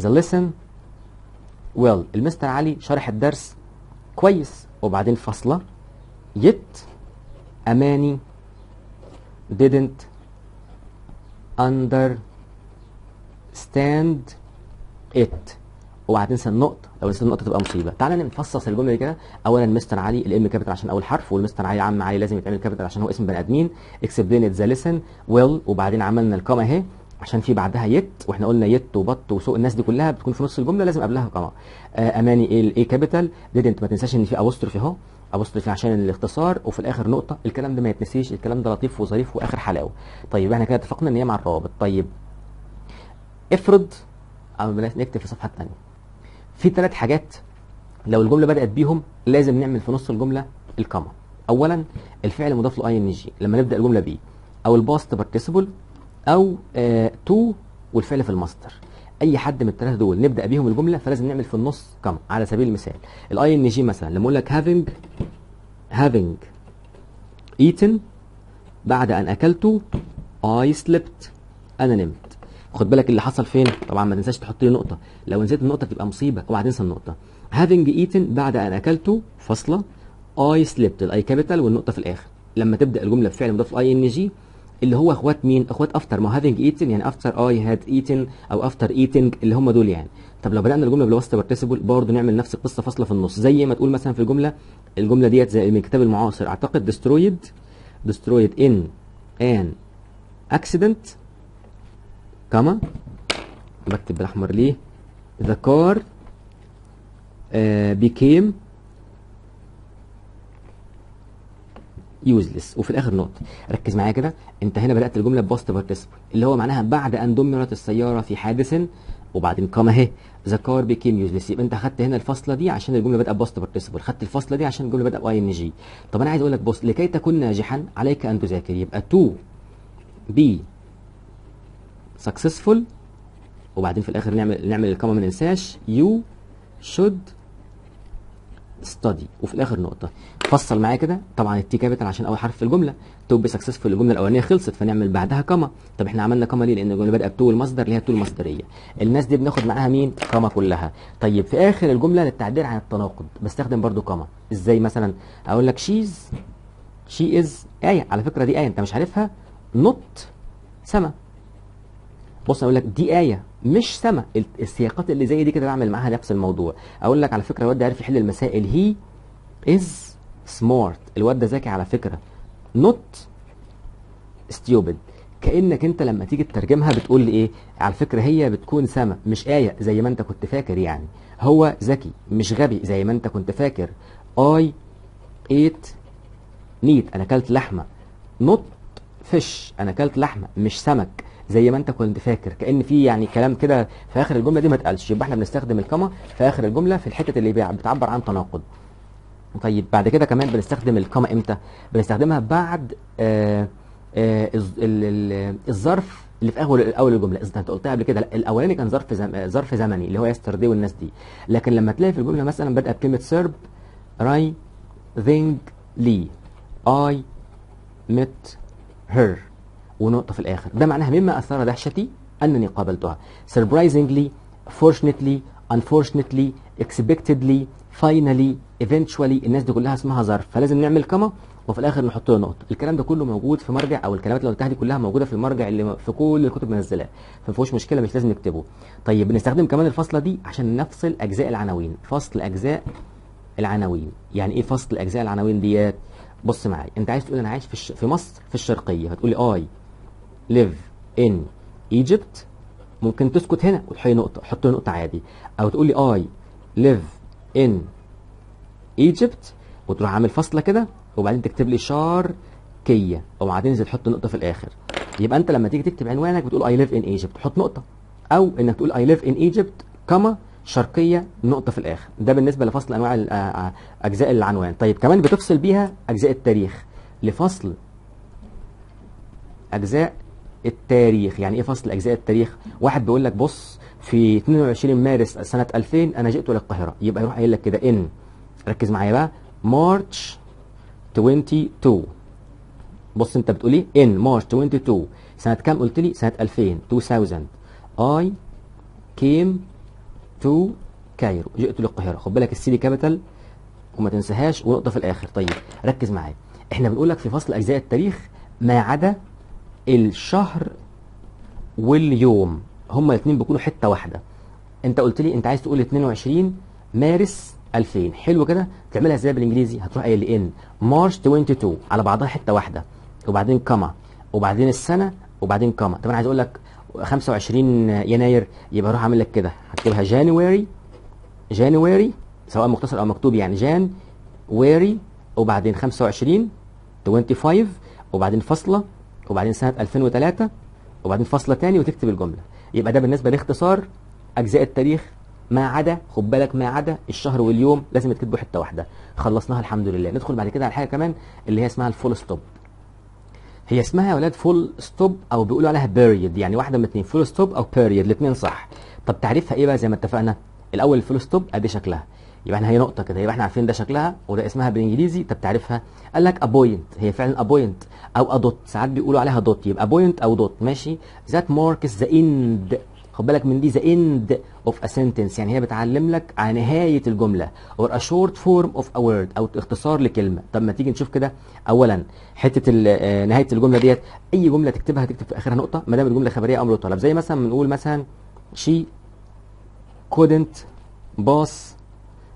ذا ليسن ويل، المستر علي شرح الدرس كويس، وبعدين فاصله يت اماني didn't understand it، اوعى تنسى النقطه، لو نسيت النقطه تبقى مصيبه. تعالى نفصص الجمله دي كده، اولا مستر علي الام كابيتال عشان اول حرف، والمستر علي عم علي لازم يتعمل كابيتال عشان هو اسم بني ادمين، explain the lesson well، وبعدين عملنا الكاما اهي عشان في بعدها يت، واحنا قلنا يت وبط وسوق الناس دي كلها بتكون في نص الجمله لازم قبلها كاما. آه اماني ايه ايه كابيتال، didn't ما تنساش ان في ابوستروفي اهو، ابص عشان الاختصار، وفي الاخر نقطه، الكلام ده ما يتنسيش، الكلام ده لطيف وظريف واخر حلاوه. طيب احنا كده اتفقنا ان هي مع الروابط. طيب افرض او نكتب في صفحه ثانيه في ثلاث حاجات لو الجمله بدات بيهم لازم نعمل في نص الجمله الكاما. اولا الفعل مضاف له اي ان جي لما نبدا الجمله بيه، او الباست بارتيسيبل، او تو آه والفعل في المصدر. اي حد من الثلاثه دول نبدا بيهم الجمله فلازم نعمل في النص كم. على سبيل المثال الاي ان جي مثلا، لما اقول لك having having eaten، بعد ان اكلت I slept، انا نمت. خد بالك اللي حصل فين، طبعا ما تنساش تحط لي نقطه، لو نسيت النقطه بتبقى مصيبه، اوعى تنسى النقطه. having eaten بعد ان اكلت فاصله I slept، الاي كابيتال والنقطه في الاخر. لما تبدا الجمله بفعل مضاف الاي ان جي اللي هو اخوات مين؟ اخوات افتر، ما having eaten يعني افتر اي هاد ايتن او افتر ايتنج اللي هم دول يعني. طب لو بدانا الجمله بالوسط بارتيسيبل برضه نعمل نفس القصه فاصله في النص، زي ما تقول مثلا في الجمله الجمله ديت زي من كتاب المعاصر اعتقد destroyed destroyed in an accident كما بكتب بالاحمر ليه the car became useless، وفي الاخر نقطه. ركز معايا كده، انت هنا بدات الجمله بوست بارتيسيبل اللي هو معناها بعد ان دمرت السياره في حادث، وبعدين كما اهي ذا كار بيكيم يوزلس، يبقى انت خدت هنا الفاصله دي عشان الجمله بدات بوست بارتيسيبل، خدت الفاصله دي عشان الجمله بدات باي ان جي. طب انا عايز اقول لك بص، لكي تكون ناجحا عليك ان تذاكر، يبقى تو بي سكسسفول، وبعدين في الاخر نعمل نعمل الكما ما ننساش، يو شود study، وفي الاخر نقطه. فصل معايا كده، طبعا التي كابيتال عشان اول حرف في الجمله، تو بي سكسسفول الجمله الاولانيه خلصت فنعمل بعدها كما. طب احنا عملنا كما ليه؟ لان الجمله بدات بتو المصدر اللي هي تو المصدريه، الناس دي بناخد معاها مين؟ كما كلها. طيب في اخر الجمله للتعبير عن التناقض بستخدم برده كما. ازاي مثلا؟ اقول لك شيز شي از ايه، على فكره دي ايه انت مش عارفها، نوت سما. بص اقول لك دي ايه مش سما، السياقات اللي زي دي كده بعمل معاها نفس الموضوع. اقول لك على فكره الواد ده عارف يحل المسائل، هي از سمارت، الواد ده ذكي على فكره، نوت ستيوبد. كانك انت لما تيجي تترجمها بتقول لي ايه؟ على فكره هي بتكون سما مش ايه زي ما انت كنت فاكر، يعني هو ذكي مش غبي زي ما انت كنت فاكر. اي ايت نيت، انا اكلت لحمه، نوت فيش، انا اكلت لحمه مش سمك زي ما انت كنت فاكر. كان في يعني كلام كده في اخر الجمله دي ما اتقالش، يبقى احنا بنستخدم الكما في اخر الجمله في الحته اللي بتعبر عن تناقض. طيب بعد كده كمان بنستخدم الكما امتى؟ بنستخدمها بعد آآ آآ الظرف اللي في اول اول الجمله. انت قلتها قبل كده، الاولاني كان ظرف ظرف زمني اللي هو يستردي والناس دي، لكن لما تلاقي في الجمله مثلا بدأ بكلمه سيرب راي ذينج لي اي ميت هير ونقطه في الاخر، ده معناها مما اثار دهشتي انني قابلتها. surprisingly fortunately unfortunately expectedly finally eventually، الناس دي كلها اسمها ظرف فلازم نعمل كما وفي الاخر نحط له نقطه. الكلام ده كله موجود في مرجع، او الكلمات اللي قلتها دي كلها موجوده في المرجع اللي في كل الكتب منزلاه، فما فيهوش مشكله مش لازم نكتبه. طيب بنستخدم كمان الفاصله دي عشان نفصل اجزاء العناوين، فصل اجزاء العناوين. يعني ايه فصل اجزاء العناوين ديت؟ بص معايا، انت عايز تقول انا عايش في في مصر في الشرقيه، هتقول لي اي live in Egypt، ممكن تسكت هنا وتحط نقطة، حط نقطة عادي، أو تقول لي I live in Egypt وتروح عامل فاصلة كده وبعدين تكتب لي شاركية وبعدين تنزل تحط نقطة في الآخر. يبقى أنت لما تيجي تكتب عنوانك بتقول I live in Egypt تحط نقطة، أو إنك تقول I live in Egypt كما شرقية نقطة في الآخر. ده بالنسبة لفصل أنواع أجزاء العنوان. طيب كمان بتفصل بيها أجزاء التاريخ، لفصل أجزاء التاريخ. يعني ايه فصل اجزاء التاريخ؟ واحد بيقول لك بص في اتنين وعشرين مارس سنه ألفين انا جئت الى القاهره، يبقى يروح قايل لك كده ان، ركز معايا بقى، مارتش اتنين وعشرين. بص انت بتقول ايه؟ ان مارتش اتنين وعشرين سنه كام؟ قلت لي سنه ألفين ألفين. اي كيم تو كايرو، جئت للقاهره. خد بالك السي دي كابيتال وما تنساهاش ونقطه في الاخر. طيب ركز معايا، احنا بنقول لك في فصل اجزاء التاريخ ما عدا الشهر واليوم، هما الاثنين بيكونوا حته واحده. انت قلت لي انت عايز تقول اتنين وعشرين مارس ألفين، حلو كده، تعملها ازاي بالانجليزي؟ هتروح قايل لي ان مارش اتنين وعشرين على بعضها حته واحده وبعدين كما وبعدين السنه وبعدين كما. طب انا عايز اقول لك خمسة وعشرين يناير، يبقى اروح اعمل لك كده، هكتبها جانواري جانواري سواء مختصر او مكتوب، يعني جان واري وبعدين خمسة وعشرين خمسة وعشرين وبعدين فاصله وبعدين سنة ألفين وتلاتة وبعدين فاصلة تاني وتكتب الجملة. يبقى ده بالنسبة لاختصار أجزاء التاريخ ما عدا، خد بالك، ما عدا الشهر واليوم لازم يتكتبوا حتة واحدة. خلصناها الحمد لله. ندخل بعد كده على حاجة كمان اللي هي اسمها الفول ستوب. هي اسمها يا ولاد فول ستوب او بيقولوا عليها بيريد، يعني واحده من اتنين، فول ستوب او بيريد، الاثنين صح. طب تعريفها ايه بقى زي ما اتفقنا؟ الاول الفول ستوب ادي شكلها، يبقى احنا هي نقطه كده، يبقى احنا عارفين ده شكلها وده اسمها بالانجليزي. طب تعريفها قال لك ابوينت، هي فعلا ابوينت او ادوت، ساعات بيقولوا عليها دوت، يبقى ابوينت او دوت ماشي. ذات ماركس ذا اند، خد بالك من دي، ذا اند اوف ا سنتنس، يعني هي بتعلم لك عن نهايه الجمله، اور ا شورت فورم اوف ا وورد او اختصار لكلمه. طب ما تيجي نشوف كده. اولا حته نهايه الجمله ديت، اي جمله تكتبها تكتب في اخرها نقطه ما دام الجمله خبريه امر طلب، زي مثلا بنقول مثلا شي كودنت باس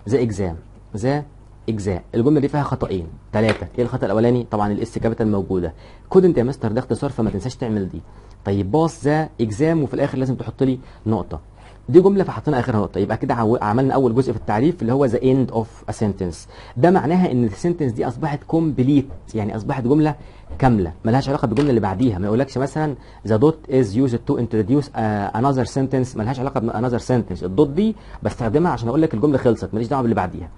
ذا اكزام، ذا اجزاء، الجمله دي فيها خطأين ثلاثه. ايه الخطأ الاولاني؟ طبعا الاس كابيتال موجوده، كودنت يا مستر ده اختصار فما تنساش تعمل دي. طيب باص ذا اكزام وفي الاخر لازم تحط لي نقطه، دي جمله فحطينا اخرها نقطه، يبقى كده عملنا اول جزء في التعريف اللي هو ذا اند اوف ا سنتنس. ده معناها ان السنتنس دي اصبحت كومبليت، يعني اصبحت جمله كامله مالهاش علاقه بالجمله اللي بعديها. ما يقولكش مثلا ذا دوت از يوزد تو انتروديوس انذر سنتنس، مالهاش علاقه بانذر سنتنس، الدوت دي بستخدمها عشان اقول لك الجمله خلصت، ماليش دعوه باللي بعديها.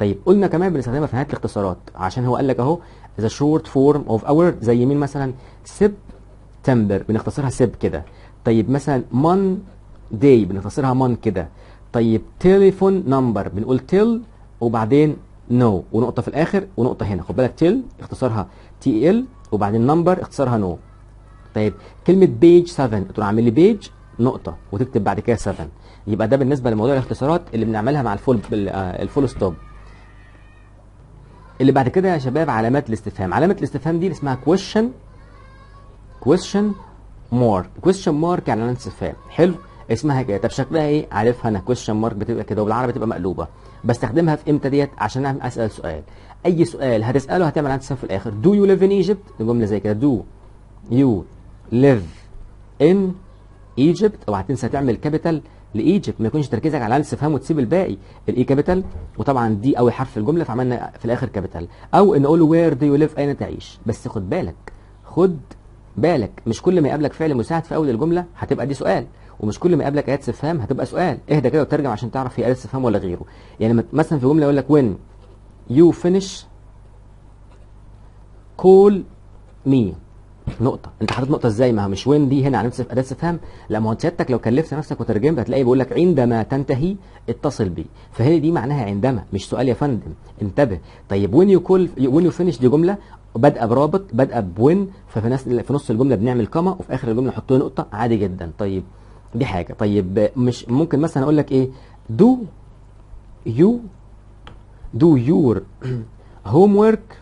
طيب قلنا كمان بنستخدمها في نهايه الاختصارات، عشان هو قال لك اهو ذا شورت فورم اوف اور، زي مين مثلا؟ سبتمبر بنختصرها سب كده. طيب مثلا مون داي بنختصرها مون كده. طيب تليفون نمبر بنقول تيل وبعدين نو no. ونقطه في الاخر ونقطه هنا، خد بالك تيل اختصارها تي ال وبعدين نمبر اختصارها نو no. طيب كلمه بيج سبعة تروح عامل لي بيج نقطه وتكتب بعد كده سبعة. يبقى ده بالنسبه لموضوع الاختصارات اللي بنعملها مع الفول الفول ستوب. اللي بعد كده يا شباب علامات الاستفهام. علامة الاستفهام دي اسمها question question mark. question mark يعني علامة استفهام، حلو اسمها كده. طب شكلها ايه؟ عارفها انا question mark بتبقى كده، وبالعربي بتبقى مقلوبة. بستخدمها في امتى ديت؟ عشان اسال سؤال، اي سؤال هتساله هتعمل علامة استفهام في الاخر. do you live in Egypt؟ جملة زي كده do you live in Egypt. اوعى تنسى تعمل كابيتال لايجيبت، ما يكونش تركيزك على الاستفهام وتسيب الباقي. الاي كابيتال وطبعا دي اول حرف في الجمله فعملنا في الاخر كابيتال. او ان اقول له وير دو يو ليف، اين تعيش. بس خد بالك خد بالك مش كل ما يقابلك فعل مساعد في اول الجمله هتبقى دي سؤال، ومش كل ما يقابلك اداه استفهام هتبقى سؤال. اهدى كده وترجم عشان تعرف هي اداه استفهام ولا غيره. يعني مثلا في جمله يقول لك وين يو فينيش كول مي نقطة، أنت حاطط نقطة إزاي؟ ما هو مش وين دي هنا علامة أداة استفهام، لا ما هو سيادتك لو كلفت نفسك وترجمت هتلاقي بيقول لك عندما تنتهي اتصل بي، فهي دي معناها عندما، مش سؤال يا فندم، انتبه. طيب وين يو كول وين يو فينيش دي جملة بادئة برابط، بادئة بوين، ففي نص الجملة بنعمل كما وفي آخر الجملة نحط له نقطة عادي جدا. طيب دي حاجة. طيب مش ممكن مثلا أقول لك إيه؟ دو يو دو يور هوم ورك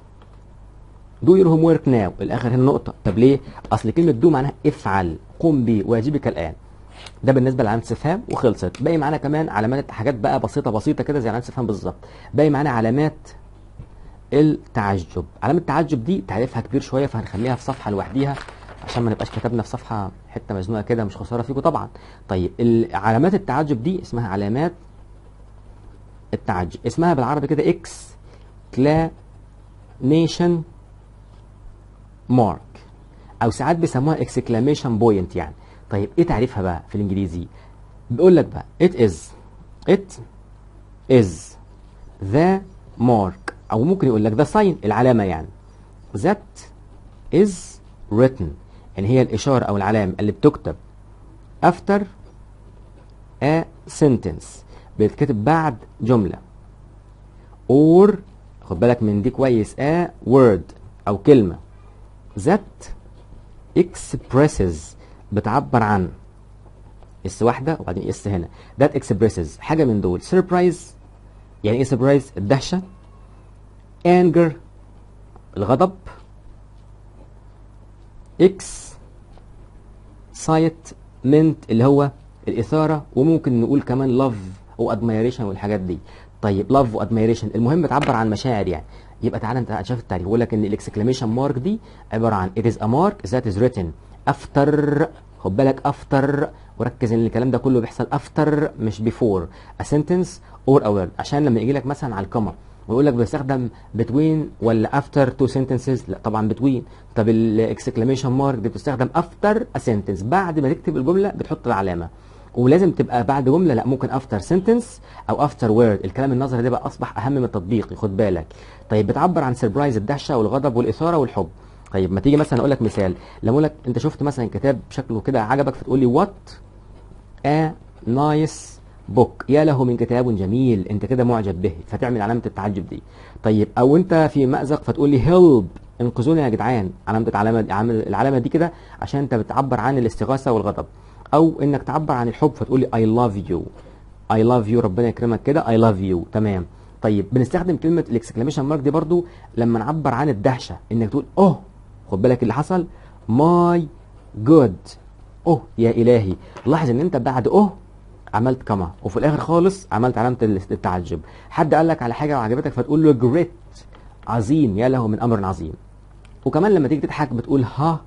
دو يور هوم ورك ناو، الاخر هنا نقطه. طب ليه؟ اصل كلمه دو معناها افعل، قم بواجبك الان. ده بالنسبه لعلامه استفهام وخلصت. باقي معانا كمان علامات، حاجات بقى بسيطه بسيطه كده زي علامه استفهام بالظبط. باقي معانا علامات التعجب. علامه التعجب دي تعريفها كبير شويه فهنخليها في صفحه لوحديها عشان ما نبقاش كتبنا في صفحه حته مزنوقه كده، مش خساره فيكم طبعا. طيب علامات التعجب دي اسمها علامات التعجب، اسمها بالعربي كده اكس كلاميشن مارك، او ساعات بيسموها اكسكلاميشن بوينت يعني. طيب ايه تعريفها بقى في الانجليزي؟ بيقول لك بقى it is it is the mark، او ممكن يقول لك the sign العلامه يعني، that is written يعني هي الاشاره او العلامه اللي بتكتب after a sentence، بتتكتب بعد جمله، or خد بالك من دي كويس a word او كلمه، that expresses بتعبر عن اس واحده وبعدين اس هنا، that expresses حاجه من دول، surprise يعني ايه surprise؟ الدهشه، anger الغضب، excitement اللي هو الاثاره، وممكن نقول كمان love وadmiration والحاجات دي. طيب love وadmiration المهم بتعبر عن مشاعر يعني. يبقى تعالى انت شايف التعريف بيقول لك ان الاكسكلاميشن مارك دي عباره عن it is a mark that is written after، خد بالك after وركز ان الكلام ده كله بيحصل after مش before a sentence or a word، عشان لما يجي لك مثلا على الكما ويقول لك بيستخدم between ولا after two sentences، لا طبعا between. طب الاكسكلاميشن مارك دي بتستخدم after a sentence، بعد ما تكتب الجمله بتحط العلامه، ولازم تبقى بعد جمله، لا ممكن افتر سنتنس او افتر وورد. الكلام النظري ده بقى اصبح اهم من التطبيقي، خد بالك. طيب بتعبر عن سربرايز الدهشه والغضب والاثاره والحب. طيب ما تيجي مثلا اقول لك مثال، لما اقول لك انت شفت مثلا كتاب شكله كده عجبك فتقول لي وات ا نايس بوك، يا له من كتاب جميل، انت كده معجب به فتعمل علامه التعجب دي. طيب او انت في مأزق فتقول لي هيلب، انقذوني يا جدعان، علامه العلامه العلامه دي كده عشان انت بتعبر عن الاستغاثه والغضب. او انك تعبر عن الحب فتقول لي اي لاف يو، اي لاف يو، ربنا يكرمك كده اي لاف يو، تمام. طيب بنستخدم كلمه الاكسكلاميشن مارك دي برضو لما نعبر عن الدهشه، انك تقول اوه خد بالك اللي حصل، ماي جود، اوه يا الهي. لاحظ ان انت بعد اوه عملت كما، وفي الاخر خالص عملت علامه التعجب. حد قال لك على حاجه وعجبتك فتقول له جريت، عظيم، يا له من امر عظيم. وكمان لما تيجي تضحك بتقول ها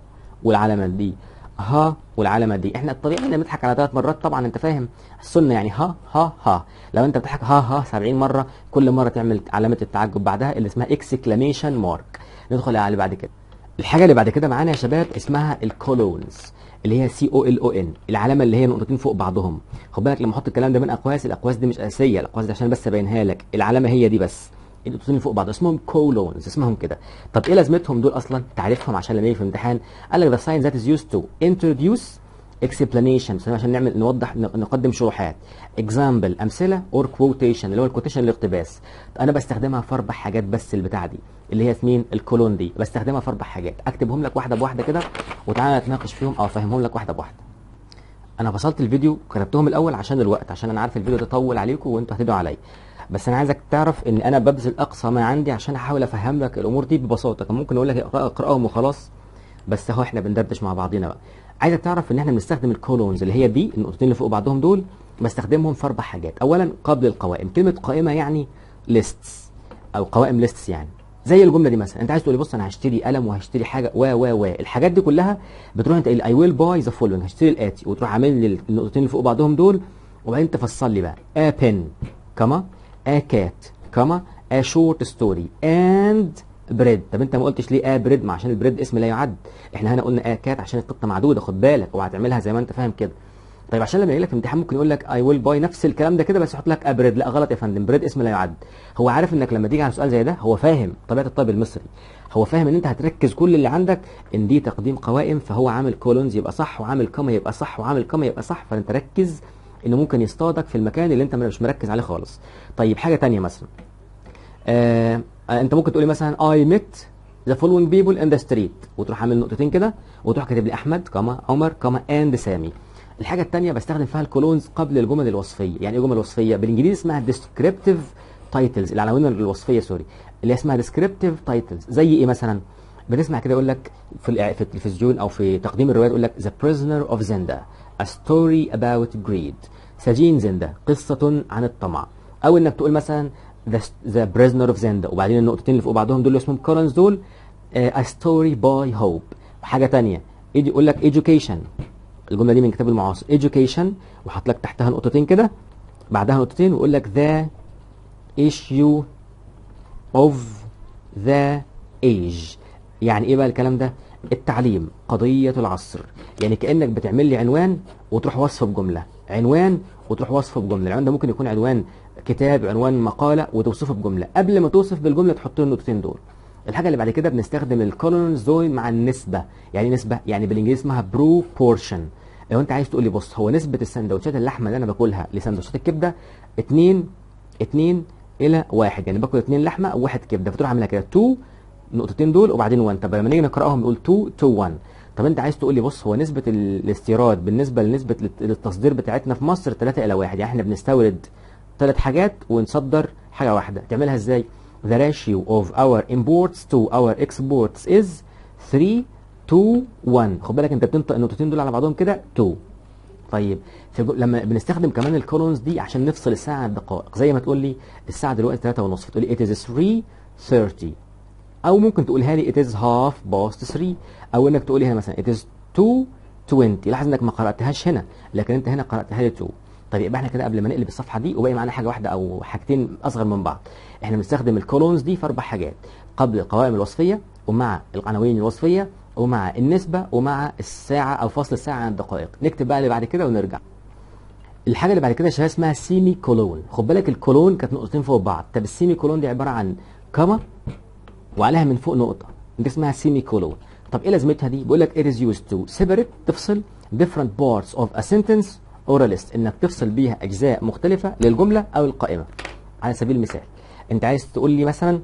والعلامه دي، ها والعلامه دي. احنا الطبيعي ان بنضحك على ثلاث مرات طبعا، انت فاهم السنه يعني، ها ها ها. لو انت بتضحك ها ها سبعين مره، كل مره تعمل علامه التعجب بعدها اللي اسمها اكسكلاميشن مارك. ندخل على اللي بعد كده. الحاجه اللي بعد كده معانا يا شباب اسمها الكولونز، اللي هي سي او ال او ان، العلامه اللي هي نقطتين فوق بعضهم. خد بالك لما احط الكلام ده بين اقواس، الاقواس دي مش اساسيه، الاقواس دي عشان بس ابينها لك، العلامه هي دي بس، النقطتين فوق بعض اسمهم كولونز، اسمهم كده. طب ايه لازمتهم دول اصلا؟ تعرفهم عشان لما يجي في الامتحان قال لك ذا ساين ذات از يوزد تو انتروديوس اكسبلانيشن، عشان نعمل نوضح نقدم شروحات، اكزامبل امثله، اور كوتيشن اللي هو الكوتيشن الاقتباس. انا بستخدمها في اربع حاجات بس، البتاعه دي اللي هي مين؟ الكولون دي بستخدمها في اربع حاجات، اكتبهم لك واحده بواحده كده وتعالى نتناقش فيهم او افهمهم لك واحده بواحده. انا فصلت الفيديو كتبتهم الاول عشان الوقت، عشان انا عارف الفيديو ده طول عليكم وانتوا هتدعوا عليا، بس انا عايزك تعرف ان انا ببذل اقصى ما عندي عشان احاول افهم لك الامور دي ببساطه. كان ممكن اقول لك اقراهم وخلاص، بس اهو احنا بندردش مع بعضينا بقى. عايزك تعرف ان احنا بنستخدم الكولونز اللي هي دي النقطتين اللي فوق بعضهم دول، بستخدمهم في اربع حاجات. اولا قبل القوائم، كلمه قائمه يعني ليستس او قوائم ليستس، يعني زي الجمله دي مثلا، انت عايز تقول لي بص انا هشتري قلم وهشتري حاجه و و و الحاجات دي كلها، بتروح انت تقول اي ويل باي ذا فولوينج، هشتري الاتي، وتروح عامل لي النقطتين اللي فوق بعضهم دول، وبعدين تفصل لي بقى ا بن كما ا كات كما ا شورت ستوري اند بريد. طب انت ما قلتش ليه ا بريد؟ ما عشان البريد اسم لا يعد، احنا هنا قلنا ا كات عشان القطه معدوده، خد بالك وهتعملها زي ما انت فاهم كده. طيب عشان لما يجي لك امتحان ممكن يقول لك اي ويل باي نفس الكلام ده كده، بس يحط لك ا بريد، لا غلط يا فندم، بريد اسم لا يعد. هو عارف انك لما تيجي على سؤال زي ده هو فاهم طبيعه الطالب المصري، هو فاهم ان انت هتركز كل اللي عندك ان دي تقديم قوائم، فهو عامل كولونز يبقى صح، وعامل كما يبقى صح، وعامل كما يبقى صح، فانت ركز انه ممكن يصطادك في المكان اللي انت مش مركز عليه خالص. طيب حاجه ثانيه مثلا، آه انت ممكن تقولي مثلا اي ميت ذا فولوينج بيبل ان ذا ستريت، وتروح عامل نقطتين كده وتروح كاتب لي احمد كما عمر كما اند سامي. الحاجه الثانيه بستخدم فيها الكولونز قبل الجمل الوصفيه. يعني ايه جمل وصفيه؟ بالانجليزي اسمها ديسكريبتيف تايتلز، العناوين الوصفيه سوري، اللي اسمها ديسكريبتيف تايتلز. زي ايه مثلا؟ بنسمع كده يقول لك في في التلفزيون او في تقديم الروايات يقول لك ذا بريزنر اوف زندا، A story about greed، سجين زندا، قصة عن الطمع. أو إنك تقول مثلا ذا بريزنر اوف زندا، وبعدين النقطتين اللي فوق بعضهم دول اللي اسمهم كولونز دول، A story by hope. حاجة تانية يقول لك education، الجملة دي من كتاب المعاصر، education، وحاط لك تحتها نقطتين كده، بعدها نقطتين، ويقول لك the issue of the age. يعني إيه بقى الكلام ده؟ التعليم قضية العصر. يعني كأنك بتعمل لي عنوان وتروح وصفه بجملة، عنوان وتروح وصفه بجملة. العنوان ده ممكن يكون عنوان كتاب، عنوان مقالة، وتوصفه بجملة. قبل ما توصف بالجملة تحط له النقطتين دول. الحاجة اللي بعد كده بنستخدم الكولونز دول مع النسبة. يعني نسبة، يعني بالانجليزي اسمها بروبورشن. لو انت عايز تقول لي بص هو نسبة السندوتشات اللحمة اللي انا باكلها لسندوتشات الكبدة اتنين اتنين الى واحد، يعني باكل اتنين لحمة وواحد كبدة، فتروح عاملها كده اتنين نقطتين دول وبعدين واحد. طب لما نيجي نقراهم نقول اتنين اتنين واحد. طب انت عايز تقول لي بص هو نسبه الاستيراد بالنسبه لنسبه التصدير بتاعتنا في مصر تلاتة الى واحد، يعني احنا بنستورد ثلاث حاجات ونصدر حاجه واحده. تعملها ازاي؟ The ratio of our imports to our exports is تلاتة تو واحد. خد بالك انت بتنطق النقطتين دول على بعضهم كده اتنين. طيب لما بنستخدم كمان الكولونز دي عشان نفصل الساعه عن الدقائق، زي ما تقول لي الساعه دلوقتي تلاتة ونص، فتقول لي it is تلاتة ثلاثين، او ممكن تقولها لي it is half past three، او انك تقولي هنا مثلا it is two twenty. لاحظ انك ما قراتهاش هنا، لكن انت هنا قراتها لي اتنين. طيب يبقى احنا كده قبل ما نقلب الصفحه دي وباقي معانا حاجه واحده او حاجتين اصغر من بعض، احنا بنستخدم الكولونز دي في اربع حاجات، قبل القوائم الوصفيه، ومع العناوين الوصفيه، ومع النسبه، ومع الساعه او فصل الساعه عن الدقائق. نكتب بقى اللي بعد كده ونرجع. الحاجه اللي بعد كده يا شباب اسمها سيمي كولون. خد بالك الكولون كانت نقطتين فوق بعض، طب السيمي كولون دي عباره عن كما وعليها من فوق نقطة، دي اسمها سيمي كولون. طب ايه لازمتها دي؟ بيقول لك it is used to separate تفصل different parts of a sentence or a list، انك تفصل بيها اجزاء مختلفه للجمله او القائمه. على سبيل المثال انت عايز تقول لي مثلا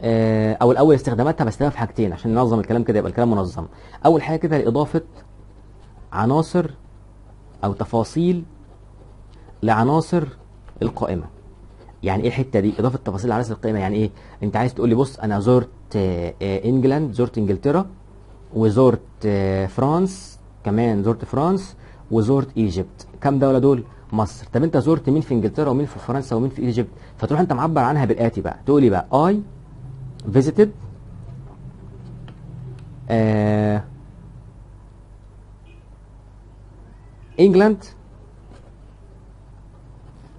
آه او الاول استخداماتها بستخدمها في حاجتين عشان ننظم الكلام كده يبقى الكلام منظم. اول حاجه كده لاضافه عناصر او تفاصيل لعناصر القائمه. يعني ايه الحته دي؟ اضافه تفاصيل لعناصر القائمه يعني ايه؟ انت عايز تقول لي بص انا زرت آه آه انجلاند، زرت انجلترا، وزرت آه فرانس، كمان زرت فرانس، وزرت ايجيبت. كام دوله دول؟ مصر. طب انت زرت مين في انجلترا ومين في فرنسا ومين في ايجيبت؟ فتروح انت معبر عنها بالاتي بقى، تقول لي بقى اي visited uh, England.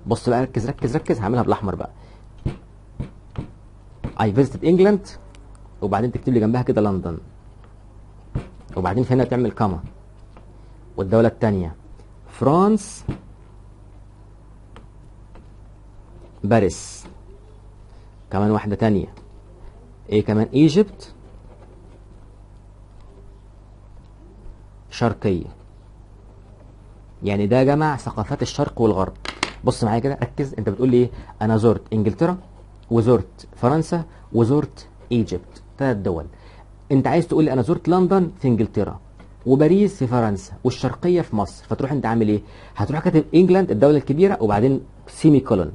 بص بقى ركز ركز ركز، هعملها بالاحمر بقى. I visited England وبعدين تكتب لي جنبها كده لندن، وبعدين في هنا تعمل كاما، والدولة الثانية فرانس باريس، كمان واحدة ثانية ايه كمان؟ ايجيبت شرقيه. يعني ده جمع ثقافات الشرق والغرب. بص معايا كده ركز، انت بتقول لي ايه؟ انا زرت انجلترا وزرت فرنسا وزرت ايجيبت، ثلاث دول. انت عايز تقول لي انا زرت لندن في انجلترا وباريس في فرنسا والشرقيه في مصر، فتروح انت عامل ايه؟ هتروح كاتب انجلاند الدوله الكبيره وبعدين سيمي كولون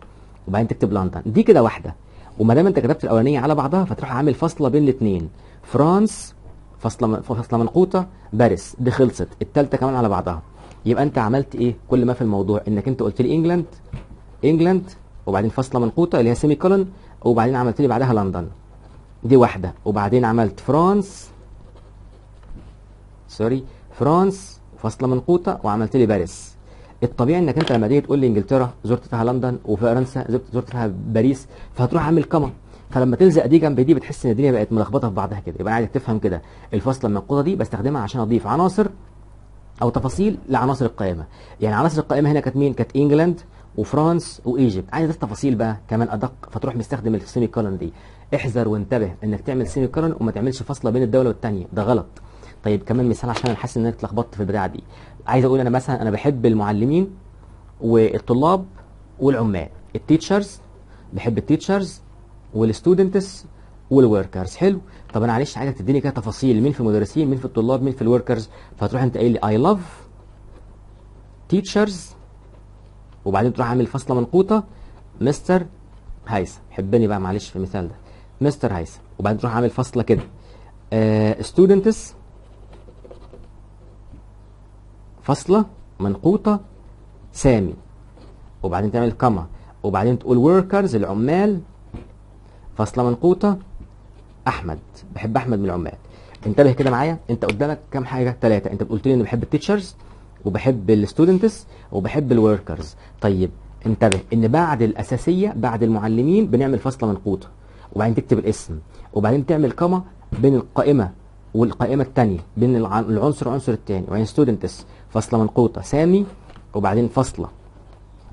وبعدين تكتب لندن. دي كده واحده، وما دام انت كتبت الاولانيه على بعضها فتروح عامل فاصله بين الاثنين، فرانس فاصله فاصله منقوطه باريس، دي خلصت، الثالثه كمان على بعضها. يبقى انت عملت ايه؟ كل ما في الموضوع انك انت قلت لي انجلاند انجلاند وبعدين فاصله منقوطه اللي هي سيمي كولون، وبعدين عملت لي بعدها لندن، دي واحده، وبعدين عملت فرانس سوري فرانس فاصله منقوطه وعملت لي باريس. الطبيعي انك انت لما تيجي تقول لي انجلترا زرت فيها لندن وفرنسا زرت فيها باريس، فهتروح عامل كما، فلما تلزق دي جنب دي بتحس ان الدنيا بقت ملخبطه في بعضها كده. يبقى عايزك تفهم كده الفاصله المنقوطه دي بستخدمها عشان اضيف عناصر او تفاصيل لعناصر القائمه. يعني عناصر القائمه هنا كانت مين؟ كانت انجلاند وفرانس وايجيبت. عايز اضيف تفاصيل بقى كمان ادق، فتروح مستخدم السيمي كولون دي. احذر وانتبه انك تعمل سيمي كولون وما تعملش فاصله بين الدوله والثانيه، ده غلط. طيب كمان مثال عشان انا حاسس انك اتلخبطت في البتاعه دي. عايز اقول انا مثلا انا بحب المعلمين والطلاب والعمال، التيتشرز، بحب التيتشرز والستودنتس والوركرز. حلو، طب انا معلش عايزك تديني كده تفاصيل مين في المدرسين مين في الطلاب مين في الوركرز، فتروح انت قايل لي اي لاف تيتشرز وبعدين تروح عامل فاصله منقوطه مستر هيثم، حبني بقى معلش في المثال ده مستر هيثم، وبعدين تروح عامل فاصله كده ستودنتس فاصله منقوطه سامي، وبعدين تعمل كما، وبعدين تقول وركرز العمال فاصله منقوطه احمد، بحب احمد من العمال. انتبه كده معايا، انت قدامك كام حاجه؟ ثلاثه. انت قلت لي اني بحب التيتشرز وبحب الستودنتس وبحب الوركرز. طيب انتبه ان بعد الاساسيه بعد المعلمين بنعمل فاصله منقوطه وبعدين تكتب الاسم وبعدين تعمل كما بين القائمه والقائمه الثانيه، بين العنصر والعنصر الثاني، وبعدين ستودنتس فاصله منقوطه سامي وبعدين فاصله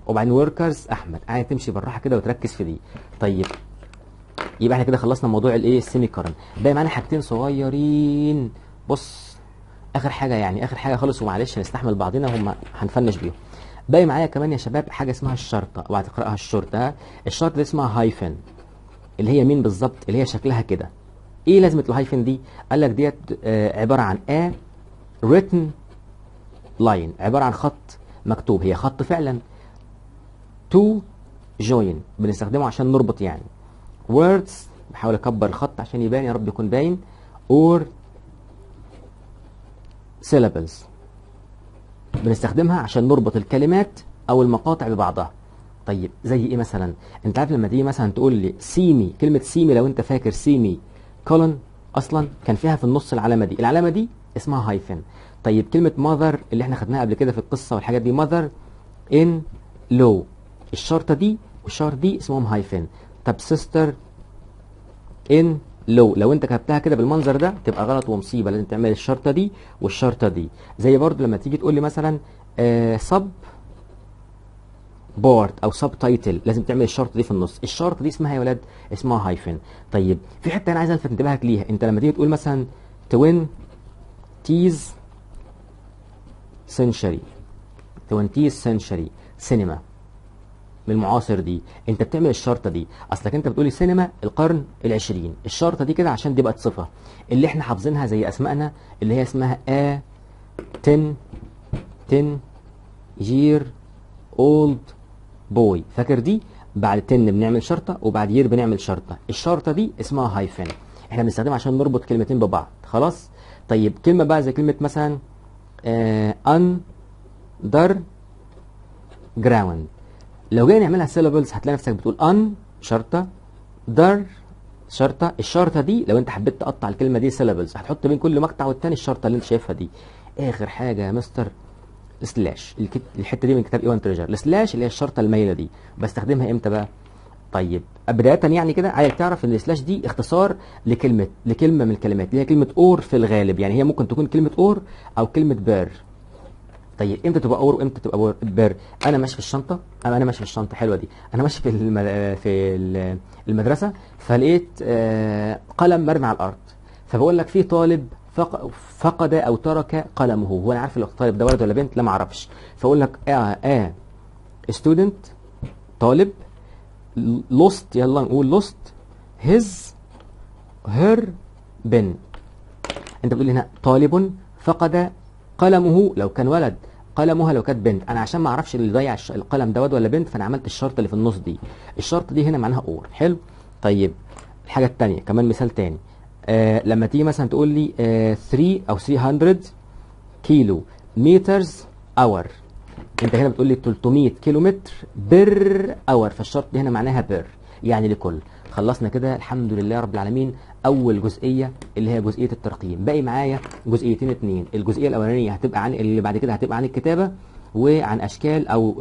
وبعدين وركرز احمد. عايز تمشي بالراحه كده وتركز في دي. طيب يبقى احنا كده خلصنا موضوع الايه السيمي كولون. باقي معانا حاجتين صغيرين. بص اخر حاجه يعني اخر حاجه خالص، ومعلش هنستحمل بعضنا هم هنفنش بيهم. باقي معايا كمان يا شباب حاجه اسمها الشرطه، اوعى تقراها الشرطه، الشرطه دي اسمها هايفن، اللي هي مين بالظبط؟ اللي هي شكلها كده. ايه لازمه الهايفن دي؟ قال لك ديت آه عباره عن ا written لاين، عباره عن خط مكتوب، هي خط فعلا. تو جوين بنستخدمه عشان نربط يعني ووردز، بحاول اكبر الخط عشان يبان، يا رب يكون باين، اور سيلابلز بنستخدمها عشان نربط الكلمات او المقاطع ببعضها. طيب زي ايه مثلا؟ انت عارف لما تيجي مثلا تقول لي سيمي، كلمه سيمي لو انت فاكر سيمي كولون اصلا كان فيها في النص العلامه دي، العلامه دي اسمها هايفن. طيب كلمه ماذر اللي احنا خدناها قبل كده في القصه والحاجات دي، ماذر ان لو، الشرطه دي والشرطه دي اسمهم هايفن. طب سيستر ان لو لو انت كتبتها كده بالمنظر ده تبقى غلط ومصيبه، لازم تعمل الشرطه دي والشرطه دي. زي برضو لما تيجي تقول لي مثلا سب بورد او سب تايتل، لازم تعمل الشرطه دي في النص، الشرطه دي اسمها يا ولاد اسمها هايفن. طيب في حته انا عايز الفت انتباهك ليها، انت لما تيجي تقول مثلا توين twentieth century twentieth century سينما من المعاصر دي. انت بتعمل الشرطه دي، اصلك انت بتقولي سينما القرن العشرين، الشرطه دي كده عشان دي بقت صفه اللي احنا حافظينها زي اسمائنا اللي هي اسمها ا تن تن يير اولد بوي. فاكر دي؟ بعد تن بنعمل شرطه وبعد يير بنعمل شرطه. الشرطه دي اسمها هايفن، احنا بنستخدمها عشان نربط كلمتين ببعض. خلاص؟ طيب كلمه بقى زي كلمه مثلا ان در جراوند، لو جاي نعملها سيلابلز هتلاقي نفسك بتقول ان شرطه در شرطه. الشرطه دي لو انت حبيت تقطع الكلمه دي سيلابلز هتحط بين كل مقطع والتاني الشرطه اللي انت شايفها دي. اخر حاجه يا مستر سلاش، الحته دي من كتاب ايوان تريجر، السلاش اللي هي الشرطه المايله دي بستخدمها امتى بقى؟ طيب بدايه يعني كده عايزك تعرف ان السلاش دي اختصار لكلمه لكلمه من الكلمات اللي هي كلمه اور في الغالب، يعني هي ممكن تكون كلمه اور او كلمه بير. طيب امتى تبقى اور وامتى تبقى بير؟ انا ماشي في الشنطه، انا ماشي في الشنطه حلوه دي، انا ماشي في في المدرسه فلقيت قلم مرمي على الارض، فبقول لك في طالب فقد او ترك قلمه. هو انا عارف الطالب ده ولد ولا بنت؟ لا ما اعرفش، فاقول لك اه اه ستودنت طالب لوست، يلا نقول لوست هيز هير بن. انت بتقول هنا طالب فقد قلمه لو كان ولد، قلمها لو كانت بنت. انا عشان ما اعرفش اللي ضيع القلم ده واد ولا بنت فانا عملت الشرط اللي في النص دي. الشرط دي هنا معناها اور. حلو. طيب الحاجه الثانيه كمان مثال ثاني، آه لما تيجي مثلا تقول لي آه ثلاثة او ثلاثمية كيلو مترز اور، انت هنا بتقول لي ثلاثمية كيلو متر بر اور، فالشرط دي هنا معناها بر يعني لكل. خلصنا كده الحمد لله رب العالمين اول جزئيه اللي هي جزئيه الترقيم. باقي معايا جزئيتين اتنين، الجزئيه الاولانيه هتبقى عن اللي بعد كده هتبقى عن الكتابه وعن اشكال او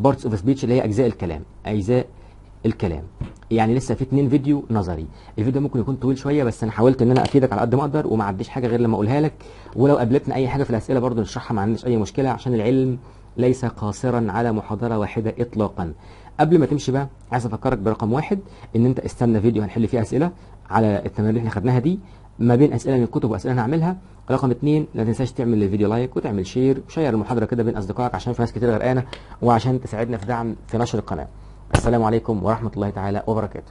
بارتس اوف سبيتش اللي هي اجزاء الكلام، اجزاء الكلام. يعني لسه في اتنين فيديو نظري، الفيديو ممكن يكون طويل شويه بس انا حاولت ان انا افيدك على قد ما اقدر وما عديش حاجه غير لما اقولها لك، ولو قابلتنا اي حاجه في الاسئله برضو نشرحها ما عندناش اي مشكله عشان العلم ليس قاصرا على محاضره واحده اطلاقا. قبل ما تمشي بقى عايز افكرك برقم واحد ان انت استنى فيديو هنحل فيه اسئله على التمارين اللي احنا خدناها دي، ما بين اسئله من الكتب واسئله هنعملها. رقم اتنين لا تنساش تعمل للفيديو لايك وتعمل شير وشير المحاضره كده بين اصدقائك عشان في ناس كتير غرقانه وعشان تساعدنا في دعم في نشر القناه. السلام عليكم ورحمه الله تعالى وبركاته.